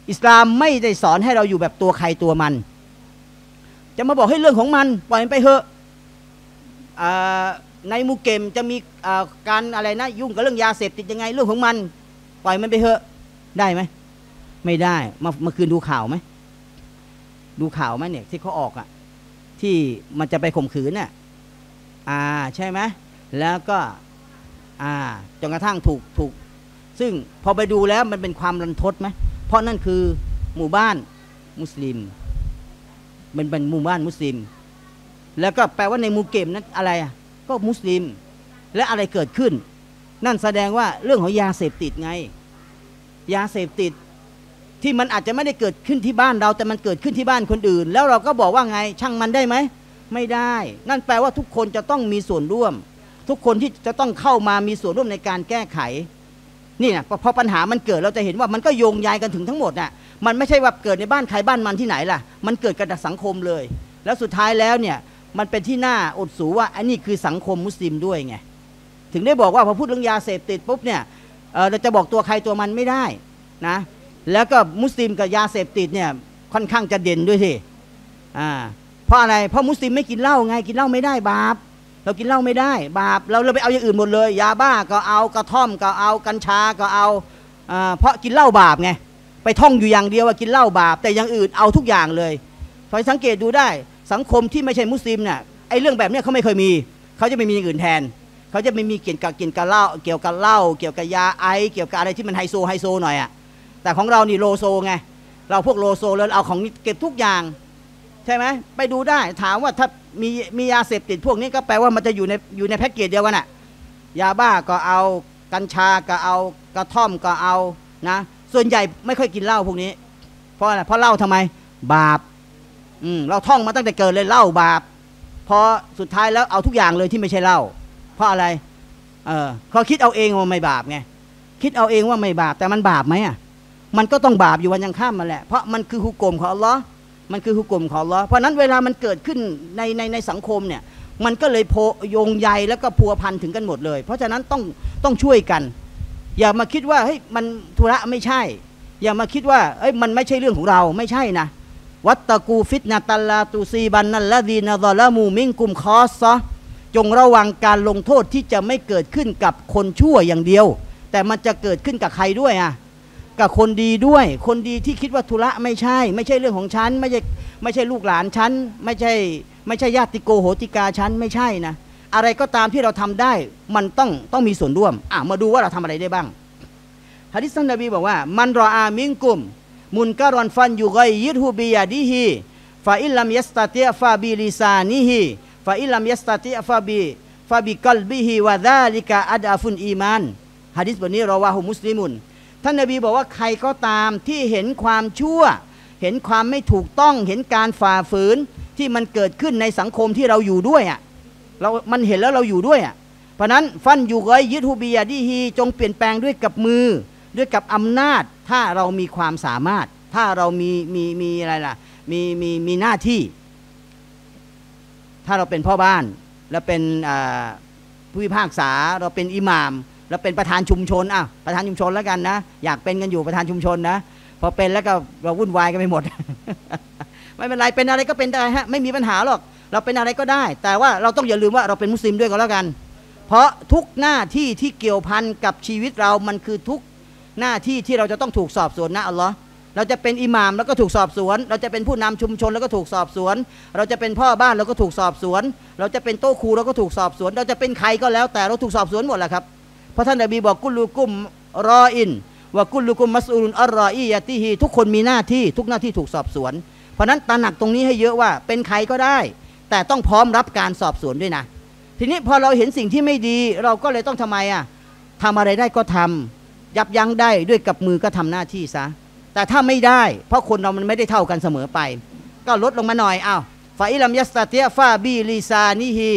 อิสลามไม่ได้สอนให้เราอยู่แบบตัวใครตัวมันจะมาบอกให้เรื่องของมันปล่อยมันไปเถอะในมุเกมจะมีการอะไรนะยุ่งกับเรื่องยาเสพติดยังไงเรื่องของมันปล่อยมันไปเถอะได้ไหมไม่ได้เมื่อคืนดูข่าวไหมดูข่าวไหมเนี่ยที่เขาออกอ่ะที่มันจะไปข่มขืนน่ะอ่าใช่ไหมแล้วก็อ่าจนกระทั่งถูกถูกซึ่งพอไปดูแล้วมันเป็นความรันทดไหมเพราะนั่นคือหมู่บ้านมุสลิมมันเป็นหมู่บ้านมุสลิมแล้วก็แปลว่าในมูเกมนั้นอะไรอ่ะก็มุสลิมและอะไรเกิดขึ้นนั่นแสดงว่าเรื่องของยาเสพติดไงยาเสพติดที่มันอาจจะไม่ได้เกิดขึ้นที่บ้านเราแต่มันเกิดขึ้นที่บ้านคนอื่นแล้วเราก็บอกว่าไงช่างมันได้ไหมไม่ได้นั่นแปลว่าทุกคนจะต้องมีส่วนร่วมทุกคนที่จะต้องเข้ามามีส่วนร่วมในการแก้ไขนี่นะพอปัญหามันเกิดเราจะเห็นว่ามันก็โยงใยกันถึงทั้งหมดน่ะมันไม่ใช่ว่าเกิดในบ้านใครบ้านมันที่ไหนล่ะมันเกิดกับสังคมเลยแล้วสุดท้ายแล้วเนี่ยมันเป็นที่น่าอดสูว่าอันนี้คือสังคมมุสลิมด้วยไงถึงได้บอกว่าพอพูดเรื่องยาเสพติดปุ๊บเนี่ยเราจะบอกตัวใครตัวมันไม่ได้นะแล้วก็มุสลิมกับยาเสพติดเนี่ยค่อนข้างจะเด่นด้วยทีอ่าเพราะอะไรเพราะมุสลิมไม่กินเหล้าไงกินเหล้าไม่ได้บาปเรากินเหล้าไม่ได้บาปเราเราไปเอาอย่างอื่นหมดเลยยาบ้าก็เอากระท่อมก็เอากัญชาก็เอาอ่าเพราะกินเหล้าบาปไงไปท่องอยู่อย่างเดียวว่ากินเหล้าบาปแต่อย่างอื่นเอาทุกอย่างเลยคอยสังเกตดูได้สังคมที่ไม่ใช่มุสลิมเนี่ยไอ้เรื่องแบบเนี้ยเขาไม่เคยมีเขาจะไม่มีอย่างอื่นแทนเขาจะไม่มีเกี่ยวกับกินกับเหล้าเกี่ยวกับเหล้าเกี่ยวกับยาไอเกี่ยวกับอะไรที่มันไฮโซไฮโซหน่อยอะแต่ของเรานี่โลโซไงเราพวกโลโซแล้วเอาของเก็บทุกอย่างใช่ไหมไปดูได้ถามว่าถ้ามีมียาเสพติดพวกนี้ก็แปลว่ามันจะอยู่ในอยู่ในแพ็กเกจเดียวกันน่ะยาบ้าก็เอากัญชาก็เอากระท่อมก็เอานะส่วนใหญ่ไม่ค่อยกินเหล้าพวกนี้เพราะอะไรเพราะเหล้าทำไมบาปอืมเราท่องมาตั้งแต่เกิดเลยเหล้าบาปพอสุดท้ายแล้วเอาทุกอย่างเลยที่ไม่ใช่เหล้าเพราะอะไรเออเขาคิดเอาเองว่าไม่บาปไงคิดเอาเองว่าไม่บาปแต่มันบาปไหมอ่ะมันก็ต้องบาปอยู่วันยังข้ามมาแหละเพราะมันคือฮุกกลมของอัลลอฮ์มันคือฮุกกลมของอัลลอฮ์เพราะนั้นเวลามันเกิดขึ้นในในในสังคมเนี่ย มันก็เลยโยงใยแล้วก็พัวพันถึงกันหมดเลยเพราะฉะนั้นต้องต้องช่วยกันอย่ามาคิดว่าเฮ้ยมันธุระไม่ใช่อย่ามาคิดว่าเฮ้ยมันไม่ใช่เรื่องของเราไม่ใช่นะวัตตะกูฟิตนะตัลลาตูซีบันนัลละดีนะซอละมูมิงกุมคอสซะจงระวังการลงโทษที่จะไม่เกิดขึ้นกับคนชั่วอย่างเดียวแต่มันจะเกิดขึ้นกับใครด้วยอ่ะกับคนดีด้วยคนดีที่คิดว่าธุระไม่ใช่ไม่ใช่เรื่องของฉันไม่ใช่ไม่ใช่ลูกหลานฉันไม่ใช่ไม่ใช่ญาติโกโหติกาฉันไม่ใช่นะอะไรก็ตามที่เราทำได้มันต้องต้องมีส่วนร่วมอ่ะมาดูว่าเราทำอะไรได้บ้างหะดีษท่านนบีบอกว่ามันรออามิงกุมมุนกะรอนฟันยูไกยิดฮูบียาดีฮีฟาอิลลัมยัสตาติฟาบีลิซานีฮีฟาอิลลัมยัสตาติฟาบีฟาบิกัลบีฮีวะซาลิกะอัดอาฟุนอีมานหะดีษบทนี้เราว่ามุสลิมุนท่านนบีบอกว่าใครก็ตามที่เห็นความชั่วเห็นความไม่ถูกต้องเห็นการฝ่าฝืนที่มันเกิดขึ้นในสังคมที่เราอยู่ด้วยอ่ะเรามันเห็นแล้วเราอยู่ด้วยอ่ะเพราะนั้นฟันยูไกยิดฮูบียาดีฮีจงเปลี่ยนแปลงด้วยกับมือด้วยกับอำนาจถ้าเรามีความสามารถถ้าเรามีมีมีอะไรล่ะมีมีมีหน้าที่ถ้าเราเป็นพ่อบ้านเราเป็นผู้พิพากษาเราเป็นอิหม่ามเราเป็นประธานชุมชนอ่ะประธานชุมชนแล้วกันนะอยากเป็นกันอยู่ประธานชุมชนนะพอเป็นแล้วก็เราวุ่นวายกันไปหมด ไม่เป็นไรเป็นอะไรก็เป็นได้ฮะไม่มีปัญหาหรอกเราเป็นอะไรก็ได้แต่ว่าเราต้องอย่าลืมว่าเราเป็นมุสลิมด้วยก็แล้วกันเพราะทุกหน้าที่ที่เกี่ยวพันกับชีวิตเรามันคือทุกหน้าที่ที่เราจะต้องถูกสอบสวนนะอัลลอฮ์เราจะเป็นอิหม่ามแล้วก็ถูกสอบสวนเราจะเป็นผู้นำชุมชนแล้วก็ถูกสอบสวนเราจะเป็นพ่อบ้านเราก็ถูกสอบสวนเราจะเป็นโต๊ะครูเราก็ถูกสอบสวนเราจะเป็นใครก็แล้วแต่เราถูกสอบสวนหมดแหละครับเพราะท่านนบีบอกกุลูกุมรออินว่ากุลูกุมมัสอูลุนอัลรออียะติฮีทุกคนมีหน้าที่ทุกหน้าที่ถูกสอบสวนเพราะนั้นตระหนักตรงนี้ให้เยอะว่าเป็นใครก็ได้แต่ต้องพร้อมรับการสอบสวนด้วยนะทีนี้พอเราเห็นสิ่งที่ไม่ดีเราก็เลยต้องทำไมอ่ะทำอะไรได้ก็ทำยับยั้งได้ด้วยกับมือก็ทำหน้าที่ซะแต่ถ้าไม่ได้เพราะคนเรามันไม่ได้เท่ากันเสมอไปก็ลดลงมาหน่อยอ้าวฟาอิลัมยัสตาเตียฟาบีลีซานิฮี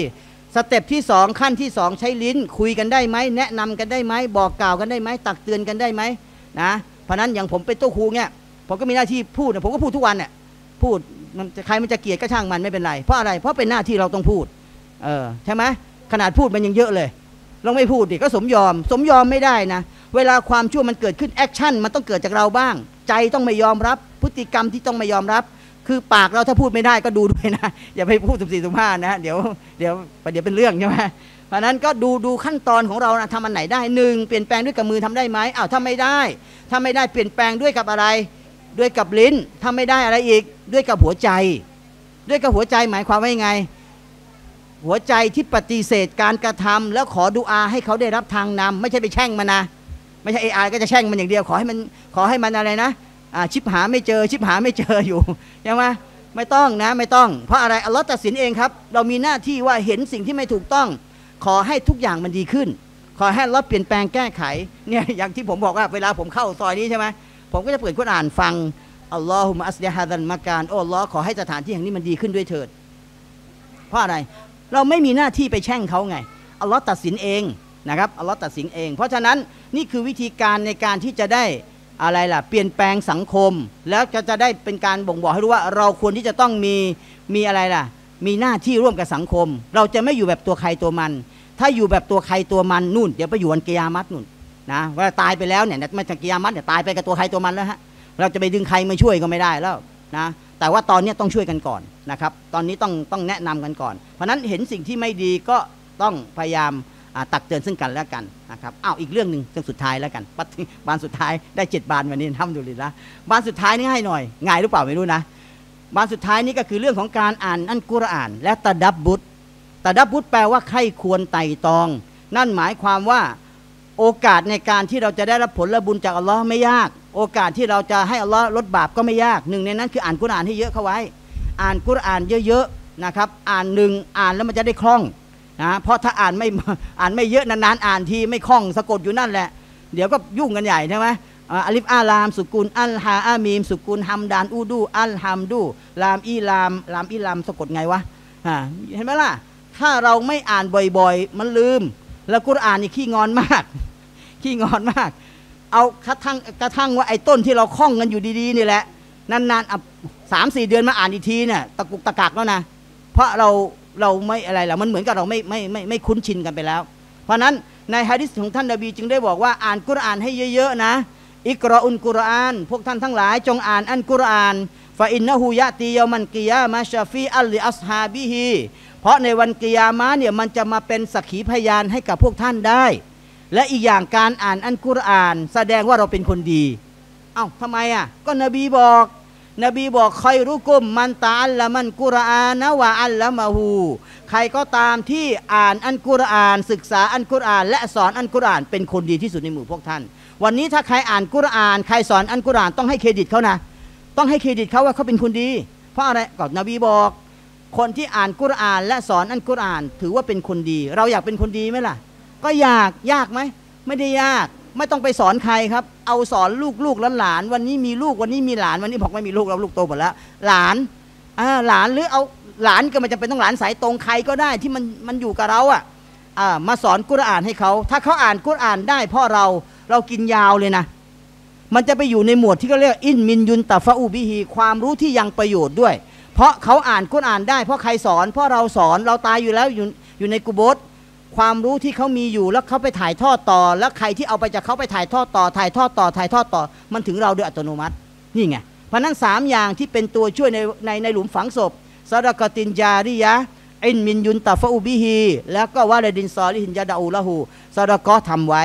สเต็ปที่สองขั้นที่สองใช้ลิ้นคุยกันได้ไหมแนะนำกันได้ไหมบอกกล่าวกันได้ไหมตักเตือนกันได้ไหมนะเพราะนั้นอย่างผมเป็นโต๊ะครูเนี่ยผมก็มีหน้าที่พูดผมก็พูดทุกวันเนี่ยพูดใครมันจะเกลียดก็ช่างมันไม่เป็นไรเพราะอะไรเพราะเป็นหน้าที่เราต้องพูดเออใช่ไหมขนาดพูดมันยังเยอะเลยเราไม่พูดดิก็สมยอมสมยอมไม่ได้นะเวลาความชั่วมันเกิดขึ้นแอคชั่นมันต้องเกิดจากเราบ้างใจต้องไม่ยอมรับพฤติกรรมที่ต้องไม่ยอมรับคือปากเราถ้าพูดไม่ได้ก็ดูด้วยนะอย่าไปพูดสุ่มสี่สุ่มห้านะเดี๋ยวเดี๋ยวประเดี๋ยวเป็นเรื่องใช่ไหมเพราะนั้นก็ดูดูขั้นตอนของเรานะทำอันไหนได้หนึ่งเปลี่ยนแปลงด้วยกับมือทำได้ไหมอ้าวถ้าไม่ได้ถ้าไม่ได้เปลี่ยนแปลงด้วยกับอะไรด้วยกับลิ้นถ้าไม่ได้อะไรอีกด้วยกับหัวใจด้วยกับหัวใจหมายความว่ายังไงหัวใจที่ปฏิเสธการกระทำแล้วขอดุอาให้เขาได้รับทางนำไม่ใช่ไปแช่งมันนะไม่ใช่ เอ ไอ ก็จะแช่งมันอย่างเดียวขอให้มันขอให้มันอะไรนะชิบหาไม่เจอชิบหาไม่เจออยู่ใช่ไหมไม่ต้องนะไม่ต้องเพราะอะไรอัลลอฮ์ตัดสินเองครับเรามีหน้าที่ว่าเห็นสิ่งที่ไม่ถูกต้องขอให้ทุกอย่างมันดีขึ้นขอให้อัลลอฮ์เปลี่ยนแปลงแก้ไขเนี่ยอย่างที่ผมบอกว่าเวลาผมเข้าซอยนี้ใช่ไหมผมก็จะเปิดกุรอานฟังอัลลอฮุมะอัสลิฮะซันมะกานโอ้อัลลอฮ์ขอให้สถานที่แห่งนี้มันดีขึ้นด้วยเถิดเพราะอะไรเราไม่มีหน้าที่ไปแช่งเขาไงอัลลอฮ์ตัดสินเองนะครับอัลลอฮ์ตัดสินเองเพราะฉะนั้นนี่คือวิธีการในการที่จะได้อะไรล่ะเปลี่ยนแปลงสังคมแล้วก็จะได้เป็นการบ่งบอกให้รู้ว่าเราควรที่จะต้องมีมีอะไรล่ะมีหน้าที่ร่วมกับสังคมเราจะไม่อยู่แบบตัวใครตัวมันถ้าอยู่แบบตัวใครตัวมันนู่นเดี๋ยวไปอยู่วันกิยามะฮ์นู่นนะเวลาตายไปแล้วเนี่ยมันจะกิยามะฮ์เนี่ยตายไปกับตัวใครตัวมันแล้วฮะเราจะไปดึงใครมาช่วยก็ไม่ได้แล้วนะแต่ว่าตอนนี้ต้องช่วยกันก่อนนะครับตอนนี้ต้องต้องแนะนำกันก่อนเพราะฉะนั้นเห็นสิ่งที่ไม่ดีก็ต้องพยายามตักเตือนซึ่งกันและกันนะครับอ้าวอีกเรื่องหนึ่งเรื่องสุดท้ายแล้วกันบานสุดท้ายได้เจ็ดบานวันนี้ทำดูดีละบานสุดท้ายนี่ง่ายหน่อยง่ายหรือเปล่าไม่รู้นะบานสุดท้ายนี่ก็คือเรื่องของการอ่านอัลกุรอานและตะดับบุรตะดับบุรแปลว่าใครควรไต่ตองนั่นหมายความว่าโอกาสในการที่เราจะได้รับผลบุญจากอัลลอฮ์ไม่ยากโอกาสที่เราจะให้อัลลอฮ์ลดบาปก็ไม่ยากหนึ่งในนั้นคืออ่านกุรอานให้เยอะเข้าไว้อ่านกุรอานเยอะๆนะครับอ่านหนึ่งอ่านแล้วมันจะได้คล่องนะเพราะถ้าอ่านไม่อ่านไม่เยอะนานๆอ่านทีไม่คล่องสะกดอยู่นั่นแหละเดี๋ยวก็ยุ่งกันใหญ่ใช่ไหมอัลิฟอาลามสุกุลอัลฮาอามีมสุกุลฮัมดานอูดูอัลฮัมดูลามอีลามลามอีลามสะกดไงวะเห็นไหมล่ะถ้าเราไม่อ่านบ่อยๆมันลืมแล้วกุรอานนี่ขี้งอนมากขี้งอนมากเอากระทั่งกระทั่งว่าไอ้ต้นที่เราคล่องกันอยู่ดีๆนี่แหละนานๆสามสี่เดือนมาอ่านอีกทีเนี่ยตะกุกตะกักแล้วนะเพราะเรา เราไม่อะไรแล้วมันเหมือนกับเราไม่ไม่ไม่ไม่คุ้นชินกันไปแล้วเพราะนั้นในฮะดิษของท่านนบีจึงได้บอกว่าอ่านกุรอานให้เยอะๆนะอิกรออุนกุรอานพวกท่านทั้งหลายจงอ่านอันกุรอานฟาอินนะฮูยะตียามันกิยามะชาฟีอัลลิอัสฮาบิฮีเพราะในวันกิยามะเนี่ยมันจะมาเป็นสักขีพยานให้กับพวกท่านได้และอีกอย่างการอ่านอันกุรอานแสดงว่าเราเป็นคนดีเอ้าทำไมอ่ะก็นบีบอกนบีบอกใครรู้กุมมันตาอัลละมันกุรอานนะวะอัลละมะฮูใครก็ตามที่อ่านอันกุรอานศึกษาอันกุรอานและสอนอันกุรอานเป็นคนดีที่สุดในหมู่พวกท่านวันนี้ถ้าใครอ่านกุรอานใครสอนอันกุรอานต้องให้เครดิตเขานะต้องให้เครดิตเขาว่าเขาเป็นคนดีเพราะอะไรก็นบีบอกคนที่อ่านกุรอานและสอนอันกุรอานถือว่าเป็นคนดีเราอยากเป็นคนดีไหมล่ะก็อยากยากไหมไม่ได้ยากไม่ต้องไปสอนใครครับเอาสอนลูกลูกหลานวันนี้มีลูกวันนี้มีหลานวันนี้บอกไม่มีลูกเราลูกโตหมดแล้วหลานอ่าหลานหรือเอาหลานก็มันจะเป็นต้องหลานสายตรงใครก็ได้ที่มันมันอยู่กับเราอ่ะอ่ามาสอนกุรอานให้เขาถ้าเขาอ่านกุรอานได้พ่อเราเรากินยาวเลยนะมันจะไปอยู่ในหมวดที่เขาเรียกอินมินยุนตะฟะอูบิฮีความรู้ที่ยังประโยชน์ด้วยเพราะเขาอ่านกุรอานได้เพราะใครสอนเพราะเราสอนเราตายอยู่แล้วอยู่อยู่ในกุโบร์ความรู้ที่เขามีอยู่แล้วเขาไปถ่ายทอดต่อแล้วใครที่เอาไปจากเขาไปถ่ายทอดต่อถ่ายทอดต่อถ่ายทอดต่อมันถึงเราโดยอัตโนมัตินี่ไงเพราะนั้นสามอย่างที่เป็นตัวช่วยในในในหลุมฝังศพซะดะกะตินญาริยะอินมินยุนตะฟะอูบิฮีแล้วก็วะละดินซอลิฮินยะดะอูละฮูซะดะกะฮ์ทำไว้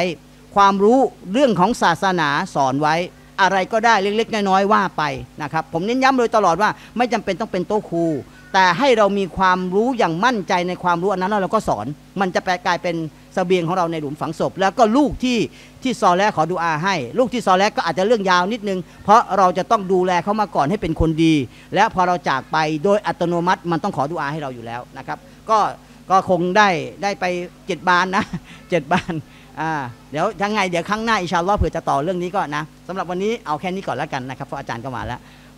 ความรู้เรื่องของศาสนาสอนไว้อะไรก็ได้เล็กๆน้อยๆว่าไปนะครับผมเน้นย้ำโดยตลอดว่าไม่จำเป็นต้องเป็นโต๊ะครูแต่ให้เรามีความรู้อย่างมั่นใจในความรู้อันนั้นแล้วเราก็สอนมันจะกลายเป็นเสบียงของเราในหลุมฝังศพแล้วก็ลูกที่ที่ซอแลขอดุอาให้ลูกที่ซอแลก็อาจจะเรื่องยาวนิดนึงเพราะเราจะต้องดูแลเขามาก่อนให้เป็นคนดีและพอเราจากไปโดยอัตโนมัติมันต้องขอดุอาให้เราอยู่แล้วนะครับก็ก็คงได้ได้ไปเจ็ดบานนะเจ็ดบานเดี๋ยวยังไงเดี๋ยวครั้งหน้าอินชาอัลลอฮ์เผื่อจะต่อเรื่องนี้ก็นะสำหรับวันนี้เอาแค่นี้ก่อนแล้วกันนะครับเพราะอาจารย์ก็มาแล้ว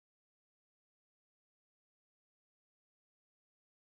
์